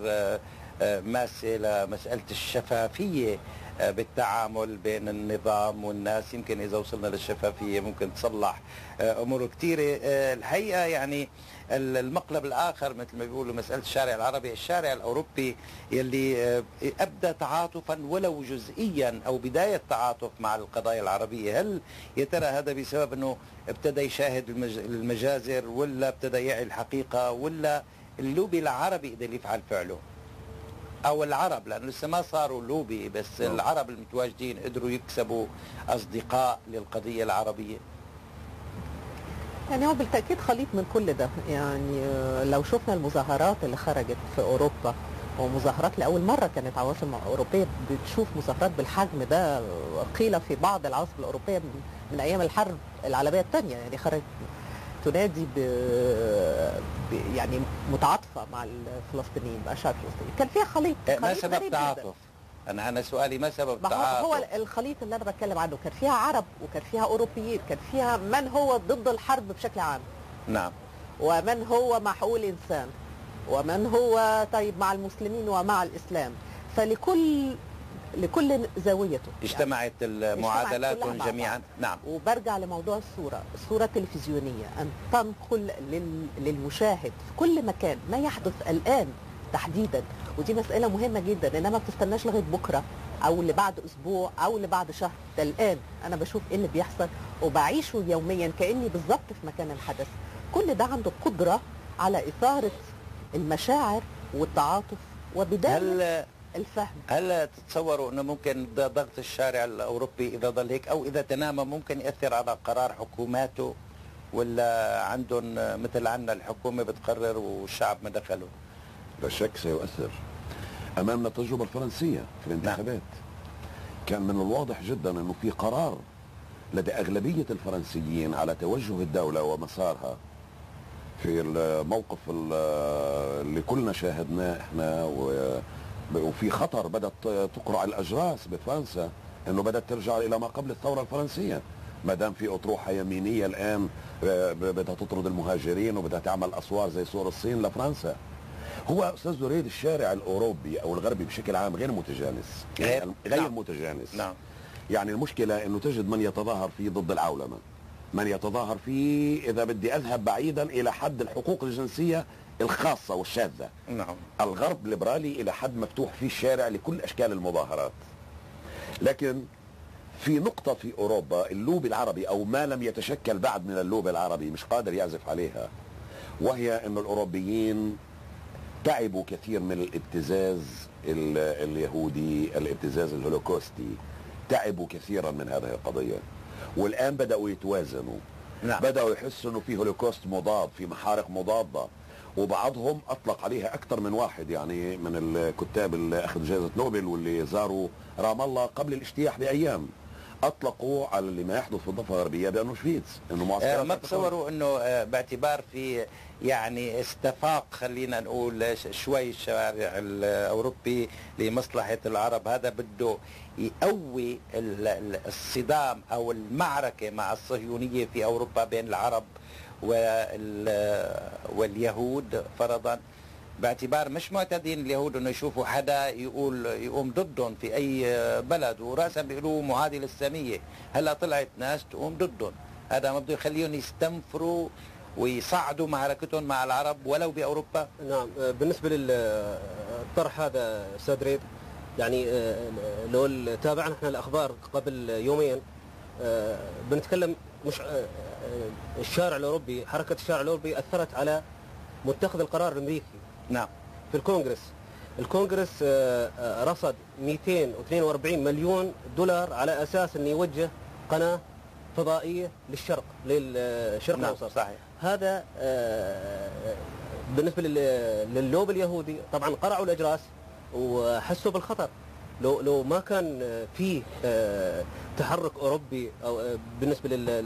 ماسة لمسألة الشفافية بالتعامل بين النظام والناس. يمكن إذا وصلنا للشفافية ممكن تصلح أمور كثيرة. الحقيقة يعني المقلب الآخر مثل ما بيقولوا مسألة الشارع العربي، الشارع الأوروبي يلي أبدى تعاطفا ولو جزئيا أو بداية تعاطف مع القضايا العربية، هل يا ترى هذا بسبب أنه ابتدى يشاهد المجازر، ولا ابتدى يعي الحقيقة، ولا اللوبي العربي قدر يفعل فعله، أو العرب لأنه لسه ما صاروا لوبي بس أوه. العرب المتواجدين قدروا يكسبوا أصدقاء للقضية العربية؟ يعني هو بالتأكيد خليط من كل ده. يعني لو شفنا المظاهرات اللي خرجت في أوروبا، ومظاهرات لأول مرة كانت عواصم أوروبية بتشوف مظاهرات بالحجم ده، قيل في بعض العواصم الأوروبية من أيام الحرب العالمية الثانية، يعني خرجت تنادي ب... ب... يعني متعاطفة مع الفلسطينيين، بأشعار الفلسطينيين، كان فيها خليط. ما سبب تعاطف؟ أنا أنا سؤالي ما سبب التعاطف؟ هو الخليط اللي أنا بتكلم عنه، كان فيها عرب وكان فيها أوروبيين، كان فيها من هو ضد الحرب بشكل عام، نعم، ومن هو مع حقوق الإنسان، ومن هو طيب مع المسلمين ومع الإسلام، فلكل لكل زاويته اجتمعت المعادلات يعني. جميعا. نعم، وبرجع لموضوع الصورة، الصورة التلفزيونية أن تنقل لل... للمشاهد في كل مكان ما يحدث الآن تحديدا، ودي مسألة مهمة جدا، إنها ما بتستناش لغاية بكرة أو اللي بعد أسبوع أو اللي بعد شهر، ده الآن أنا بشوف إيه اللي بيحصل وبعيشه يوميا كأني بالظبط في مكان الحدث. كل ده عنده قدرة على إثارة المشاعر والتعاطف وبداية هل... الفهم. هل تتصوروا انه ممكن ضغط الشارع الاوروبي اذا ظل هيك او اذا تنام ممكن ياثر على قرار حكوماته، ولا عندهم مثل عندنا الحكومه بتقرر والشعب ما دخله؟ لا شك سيؤثر. امامنا التجربه الفرنسيه في الانتخابات، كان من الواضح جدا انه في قرار لدى اغلبيه الفرنسيين على توجه الدوله ومسارها في الموقف اللي كلنا شاهدناه احنا، و وفي خطر بدأت تقرع الأجراس بفرنسا أنه بدأت ترجع إلى ما قبل الثورة الفرنسية، ما دام في أطروحة يمينية الآن بدها تطرد المهاجرين وبدها تعمل أسوار زي سور الصين لفرنسا. هو أستاذ دريد الشارع الأوروبي أو الغربي بشكل عام غير متجانس، غير غير متجانس. نعم، يعني المشكلة أنه تجد من يتظاهر فيه ضد العولمة، من يتظاهر فيه إذا بدي أذهب بعيدا إلى حد الحقوق الجنسية الخاصة والشاذة. نعم، الغرب ليبرالي إلى حد مفتوح فيه الشارع لكل أشكال المظاهرات، لكن في نقطة في أوروبا اللوبي العربي أو ما لم يتشكل بعد من اللوبي العربي مش قادر يعزف عليها، وهي أن الأوروبيين تعبوا كثير من الابتزاز اليهودي، الابتزاز الهولوكوستي، تعبوا كثيرا من هذه القضية، والآن بدأوا يتوازنوا. نعم، بدأوا يحسوا أنه في هولوكوست مضاد، في محارق مضادة، وبعضهم أطلق عليها أكثر من واحد، يعني من الكتاب اللي أخذ جائزة نوبل واللي زاروا رام الله قبل الاجتياح بأيام أطلقوا على اللي ما يحدث في الضفة الغربية بأنه شفيت إنه معسكرات. آه ما تصوروا إنه آه باعتبار في يعني استفاق خلينا نقول شوي الشارع الأوروبي لمصلحة العرب، هذا بده يقوي الصدام أو المعركة مع الصهيونية في أوروبا بين العرب واليهود فرضا، باعتبار مش معتادين اليهود انه يشوفوا حدا يقول يقوم ضدهم في اي بلد، وراسا بيقولوا معادي للساميه، هلا طلعت ناس تقوم ضدهم، هذا ما بده يخليهم يستنفروا ويصعدوا معركتهم مع العرب ولو باوروبا؟ نعم، بالنسبه للطرح هذا استاذ دريد، يعني لو تابعنا احنا الاخبار قبل يومين بنتكلم مش الشارع الاوروبي، حركه الشارع الاوروبي اثرت على متخذ القرار الامريكي. نعم، في الكونغرس، الكونغرس رصد مئتين واثنين وأربعين مليون دولار على اساس انه يوجه قناه فضائيه للشرق للشرق الاوسط. صحيح، هذا بالنسبه لللوب اليهودي طبعا قرعوا الاجراس وحسوا بالخطر. لو لو ما كان في تحرك اوروبي او بالنسبه لل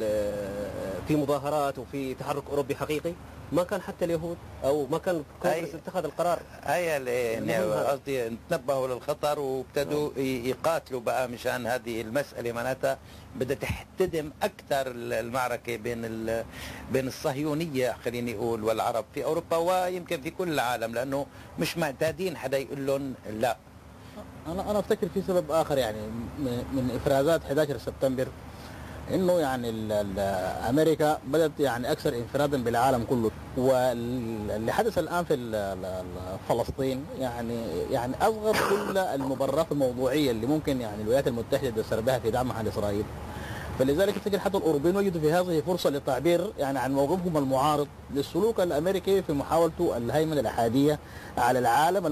في مظاهرات وفي تحرك اوروبي حقيقي ما كان حتى اليهود او ما كان الكونغرس اتخذ القرار. اي قصدي تنبهوا للخطر وابتدوا يقاتلوا بقى مشان هذه المساله، معناتها بدها تحتدم اكثر المعركه بين بين الصهيونيه خليني اقول والعرب في اوروبا ويمكن في كل العالم، لانه مش معتادين حدا يقول لهم لا. انا انا افتكر في سبب اخر يعني من افرازات أحد عشر سبتمبر، انه يعني امريكا بدات يعني اكثر انفرادا بالعالم كله، واللي حدث الان في فلسطين يعني يعني اصغر كل المبررات الموضوعيه اللي ممكن يعني الولايات المتحده تسر بها في دعمها لاسرائيل. فلذلك افتكر حتى الاوروبيين وجدوا في هذه فرصه للتعبير يعني عن موقفهم المعارض للسلوك الامريكي في محاولته الهيمنه الاحاديه على العالم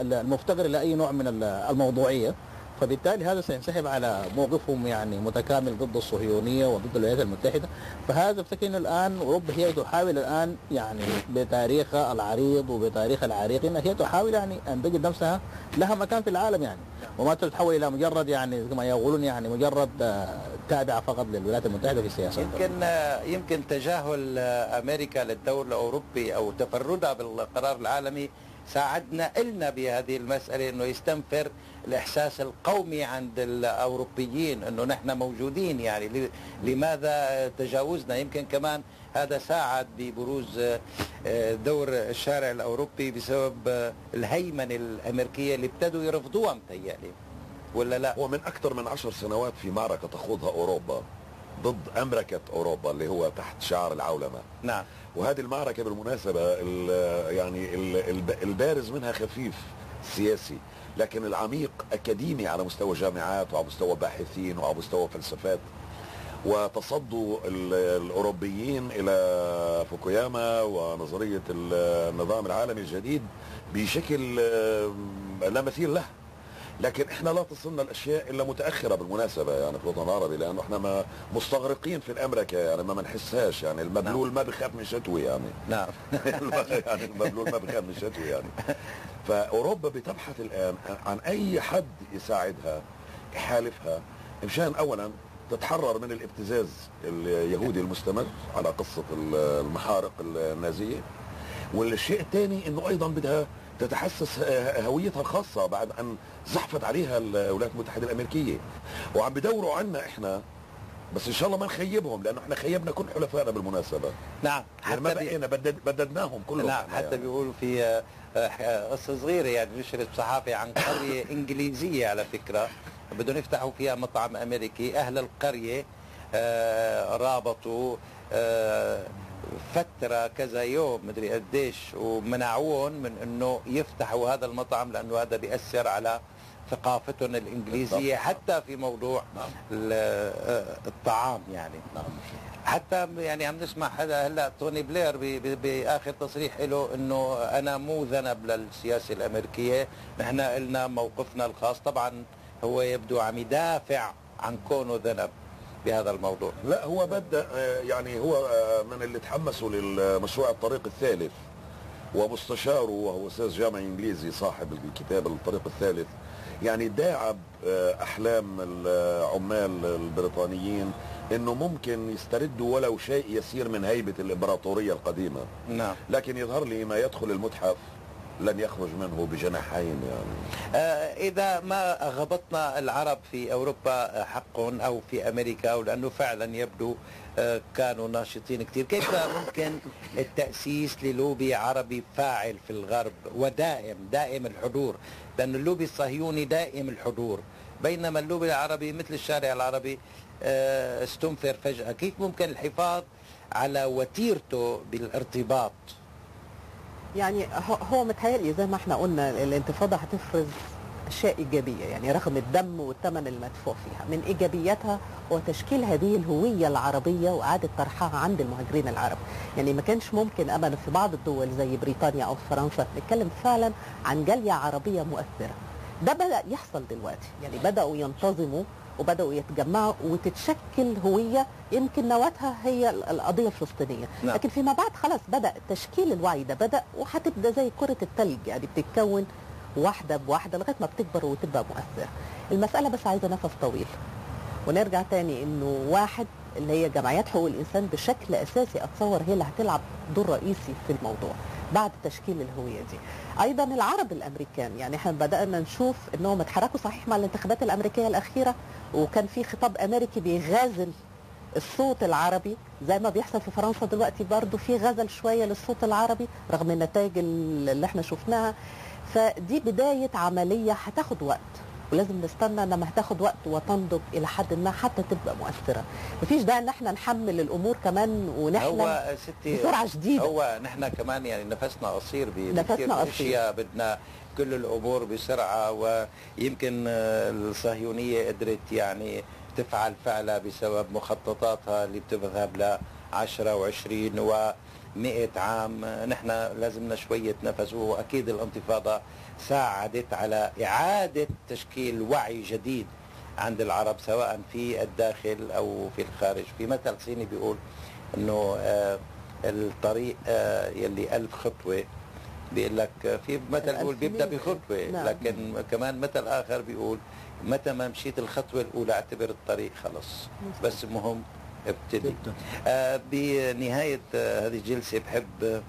المفتقر لاي نوع من الموضوعيه، فبالتالي هذا سينسحب على موقفهم يعني متكامل ضد الصهيونيه وضد الولايات المتحده. فهذا افتكر انه الان اوروبا هي تحاول الان يعني بتاريخها العريض وبتاريخ العريق انها هي تحاول يعني ان تجد نفسها لها مكان في العالم يعني، وما تتحول الى مجرد يعني كما يقولون يعني مجرد تابعه فقط للولايات المتحده في السياسه. يمكن يمكن تجاهل امريكا للدور الاوروبي او تفردها بالقرار العالمي ساعدنا إلنا بهذه المسألة، أنه يستنفر الإحساس القومي عند الأوروبيين أنه نحن موجودين، يعني لماذا تجاوزنا. يمكن كمان هذا ساعد ببروز دور الشارع الأوروبي بسبب الهيمنة الأمريكية اللي ابتدوا يرفضوها متهيألي ولا لا. ومن أكثر من عشر سنوات في معركة تخوضها أوروبا ضد أمريكا أوروبا اللي هو تحت شعار العولمة. نعم. وهذه المعركة بالمناسبة ال يعني ال البارز منها خفيف سياسي، لكن العميق أكاديمي على مستوى جامعات وعلى مستوى باحثين وعلى مستوى فلسفات. وتصدوا الأوروبيين إلى فوكوياما ونظرية النظام العالمي الجديد بشكل لا مثيل له، لكن احنا لا تصلنا الاشياء الا متاخره بالمناسبه يعني في الوطن العربي، لانه احنا ما مستغرقين في الامريكا يعني ما بنحسهاش يعني المبلول ما بخاف من شتوه يعني. نعم. يعني المبلول ما بخاف من شتوه يعني. فاوروبا بتبحث الان عن اي حد يساعدها يحالفها مشان اولا تتحرر من الابتزاز اليهودي المستمر على قصه المحارق النازيه، والشيء الثاني انه ايضا بدها تتحسس هويتها الخاصة بعد أن زحفت عليها الولايات المتحدة الأمريكية. وعم بدوروا عنا إحنا، بس إن شاء الله ما نخيبهم، لأنه إحنا خيبنا كل حلفائنا بالمناسبة. نعم. حتى ما بقينا بدد بددناهم كلهم. نعم. حتى يعني بيقولوا في قصة صغيرة يعني نشرت بصحافة عن قرية إنجليزية على فكرة بدهم يفتحوا فيها مطعم أمريكي، أهل القرية رابطوا فترة كذا يوم مدري قديش ومنعوهم من انه يفتحوا هذا المطعم، لانه هذا بيأثر على ثقافتهم الانجليزية حتى في موضوع الطعام يعني. حتى يعني عم نسمع هذا هلا توني بلير باخر تصريح له انه انا مو ذنب للسياسة الامريكية، نحن قلنا موقفنا الخاص. طبعا هو يبدو عم يدافع عن كونه ذنب بهذا الموضوع. لا هو بدأ يعني هو من اللي تحمسوا للمشروع الطريق الثالث، ومستشاره وهو أستاذ جامعي إنجليزي صاحب الكتاب الطريق الثالث يعني داعب أحلام العمال البريطانيين أنه ممكن يستردوا ولو شيء يسير من هيبة الإمبراطورية القديمة. نعم. لكن يظهر لي ما يدخل المتحف لن يخرج منه بجناحين يعني. آه إذا ما غبطنا العرب في أوروبا حق أو في أمريكا، ولأنه فعلا يبدو آه كانوا ناشطين كثير، كيف ممكن التأسيس للوبي عربي فاعل في الغرب ودائم دائم الحضور؟ لأن اللوبي الصهيوني دائم الحضور، بينما اللوبي العربي مثل الشارع العربي آه استنفر فجأة. كيف ممكن الحفاظ على وتيرته بالارتباط؟ يعني هو متهيألي زي ما احنا قلنا الانتفاضة هتفرز أشياء إيجابية يعني رغم الدم والثمن المدفوع فيها. من إيجابياتها هو تشكيل هذه الهوية العربية وإعادة طرحها عند المهاجرين العرب. يعني ما كانش ممكن أبدا في بعض الدول زي بريطانيا أو فرنسا نتكلم فعلا عن جالية عربية مؤثرة. ده بدأ يحصل دلوقتي، يعني بدأوا ينتظموا وبدأوا يتجمعوا وتتشكل هوية يمكن نواتها هي القضية الفلسطينية. نعم. لكن فيما بعد خلاص بدأ تشكيل الوعي ده، بدأ وهتبدأ زي كرة التلج يعني بتتكون واحدة بواحدة لغاية ما بتكبر وتبقى مؤثرة. المسألة بس عايزة نفس طويل ونرجع تاني انه واحد اللي هي جمعيات حقوق الانسان بشكل اساسي اتصور هي اللي هتلعب دور رئيسي في الموضوع بعد تشكيل الهويه دي. ايضا العرب الامريكان، يعني احنا بدانا نشوف انهم اتحركوا صحيح مع الانتخابات الامريكيه الاخيره، وكان في خطاب امريكي بيغازل الصوت العربي زي ما بيحصل في فرنسا دلوقتي، برضو في غزل شويه للصوت العربي رغم النتائج اللي احنا شفناها. فدي بدايه عمليه هتاخد وقت، ولازم نستنى لما هتاخد وقت وتنضج الى حد ما حتى تبقى مؤثره. مفيش داعي ان احنا نحمل الامور كمان ونحلم بسرعه شديده. هو نحن كمان يعني نفسنا قصير بكثير اشياء، بدنا كل الامور بسرعه، ويمكن الصهيونيه قدرت يعني تفعل فعلها بسبب مخططاتها اللي بتذهب ل عشرة وعشرين ومئة عام. نحن لازمنا شوية نفس، وأكيد الانتفاضة ساعدت على إعادة تشكيل وعي جديد عند العرب سواء في الداخل أو في الخارج. في مثل صيني بيقول أنه الطريق يلي ألف خطوة، بيقول لك في مثل بيقول بيبدأ بخطوة، لكن كمان مثل آخر بيقول متى ما مشيت الخطوة الأولى اعتبر الطريق خلص، بس مهم ابتدي. آه بنهاية آه هذه الجلسة بحب آه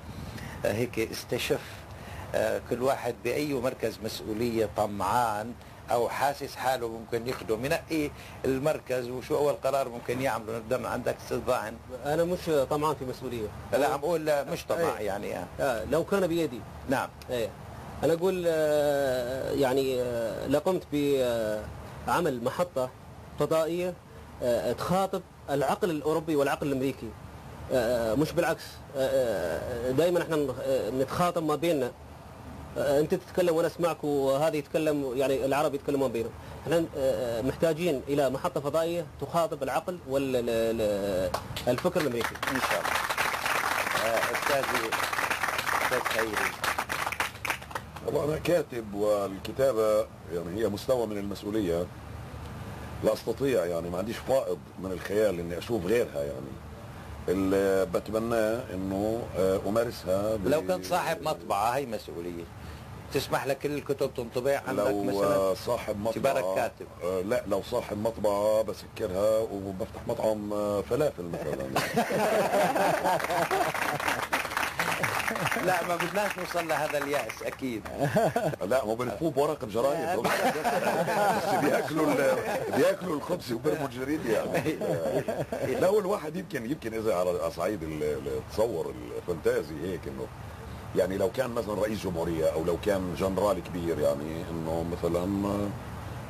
هيك استشف آه كل واحد بأي مركز مسؤولية طمعان أو حاسس حاله ممكن يخدم، ينقي المركز وشو أول قرار ممكن يعمله. نبدأ من عندك أستاذ ظاعن. أنا مش طمعان في مسؤولية. لا عم أقول لا مش طمع أيه. يعني آه. آه لو كان بيدي. نعم. أيه. أنا أقول آه يعني آه لقمت بعمل آه محطة فضائية آه تخاطب العقل الأوروبي والعقل الأمريكي، مش بالعكس. دائما احنا نتخاطب ما بيننا، انت تتكلم وانا اسمعك، وهذا يتكلم يعني العرب يتكلمون بينهم. احنا محتاجين الى محطة فضائية تخاطب العقل والفكر الأمريكي ان شاء الله. استاذي استاذ خيري. والله انا كاتب، والكتابة يعني هي مستوى من المسؤولية لا استطيع، يعني ما عنديش فائض من الخيال اني اشوف غيرها، يعني اللي بتمناه انه امارسها. لو كنت صاحب مطبعه هي مسؤوليه تسمح لك كل الكتب تنطبع عندك مثلا. لو صاحب مطبعه تبارك كاتب. آه لا لو صاحب مطبعه بسكرها وبفتح مطعم فلافل مثلا. لا ما بدناش نوصل لهذا اليأس اكيد. لا ما بنفوب ورق الجرايد بس بياكلوا بياكلوا الخبز وبيرموا الجريد يعني. لا الواحد يمكن يمكن اذا على صعيد التصور الفانتازي هيك انه يعني لو كان مثلا رئيس جمهوريه او لو كان جنرال كبير، يعني انه مثلا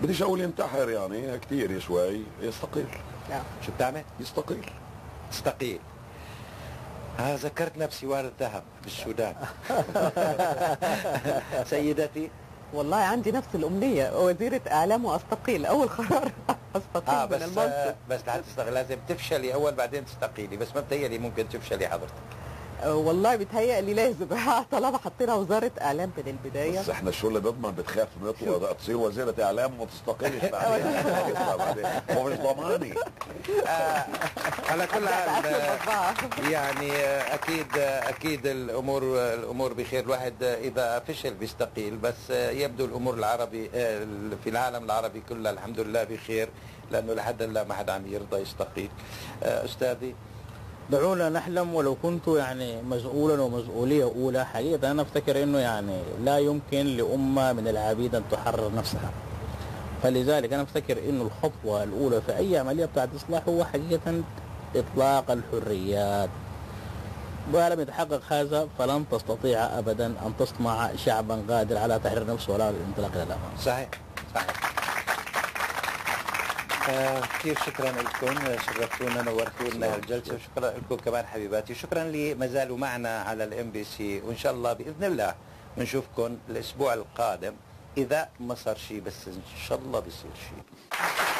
بديش اقول ينتحر يعني كثير شوي، يستقيل. شو بتعمل؟ يستقيل. يستقيل. ها ذكرتنا بسوار الذهب بالسودان. سيدتي والله عندي نفس الأمنية، وزيرة اعلام واستقيل، اول قرار استقيل آه من المنصب. آه بس لازم تفشلي اول بعدين تستقيلي، بس ما بتهيألي ممكن تفشلي حضرتك. آه والله بتهيألي لازم طالما حطينا وزارة اعلام من البداية. بس احنا شو اللي بضمن بتخاف نطلع تصير وزيرة اعلام وما تستقيلش بعدين؟ هو مش ضماني. آه على كل حال يعني اكيد اكيد الامور الامور بخير. الواحد اذا فشل بيستقيل، بس يبدو الامور العربي في العالم العربي كله الحمد لله بخير، لانه لحد هلا ما حدا عم يرضى يستقيل. استاذي دعونا نحلم، ولو كنت يعني مسؤولا ومسؤوليه اولى حقيقه انا افتكر انه يعني لا يمكن لامه من العبيد ان تحرر نفسها، فلذلك انا افتكر انه الخطوه الاولى في اي عمليه بتاعت اصلاح هو حقيقه إطلاق الحريات، ولم يتحقق هذا فلن تستطيع أبدا أن تصنع شعبا قادر على تحرير نفسه ولا الانطلاق إلى الأمام. صحيح صحيح. آه كثير شكرا لكم، شرفتونا نورتونا الجلسة، وشكرا لكم كمان حبيباتي. شكرا لما زالوا معنا على الام بي سي، وإن شاء الله بإذن الله بنشوفكم الأسبوع القادم إذا ما صار شيء، بس إن شاء الله بيصير شيء.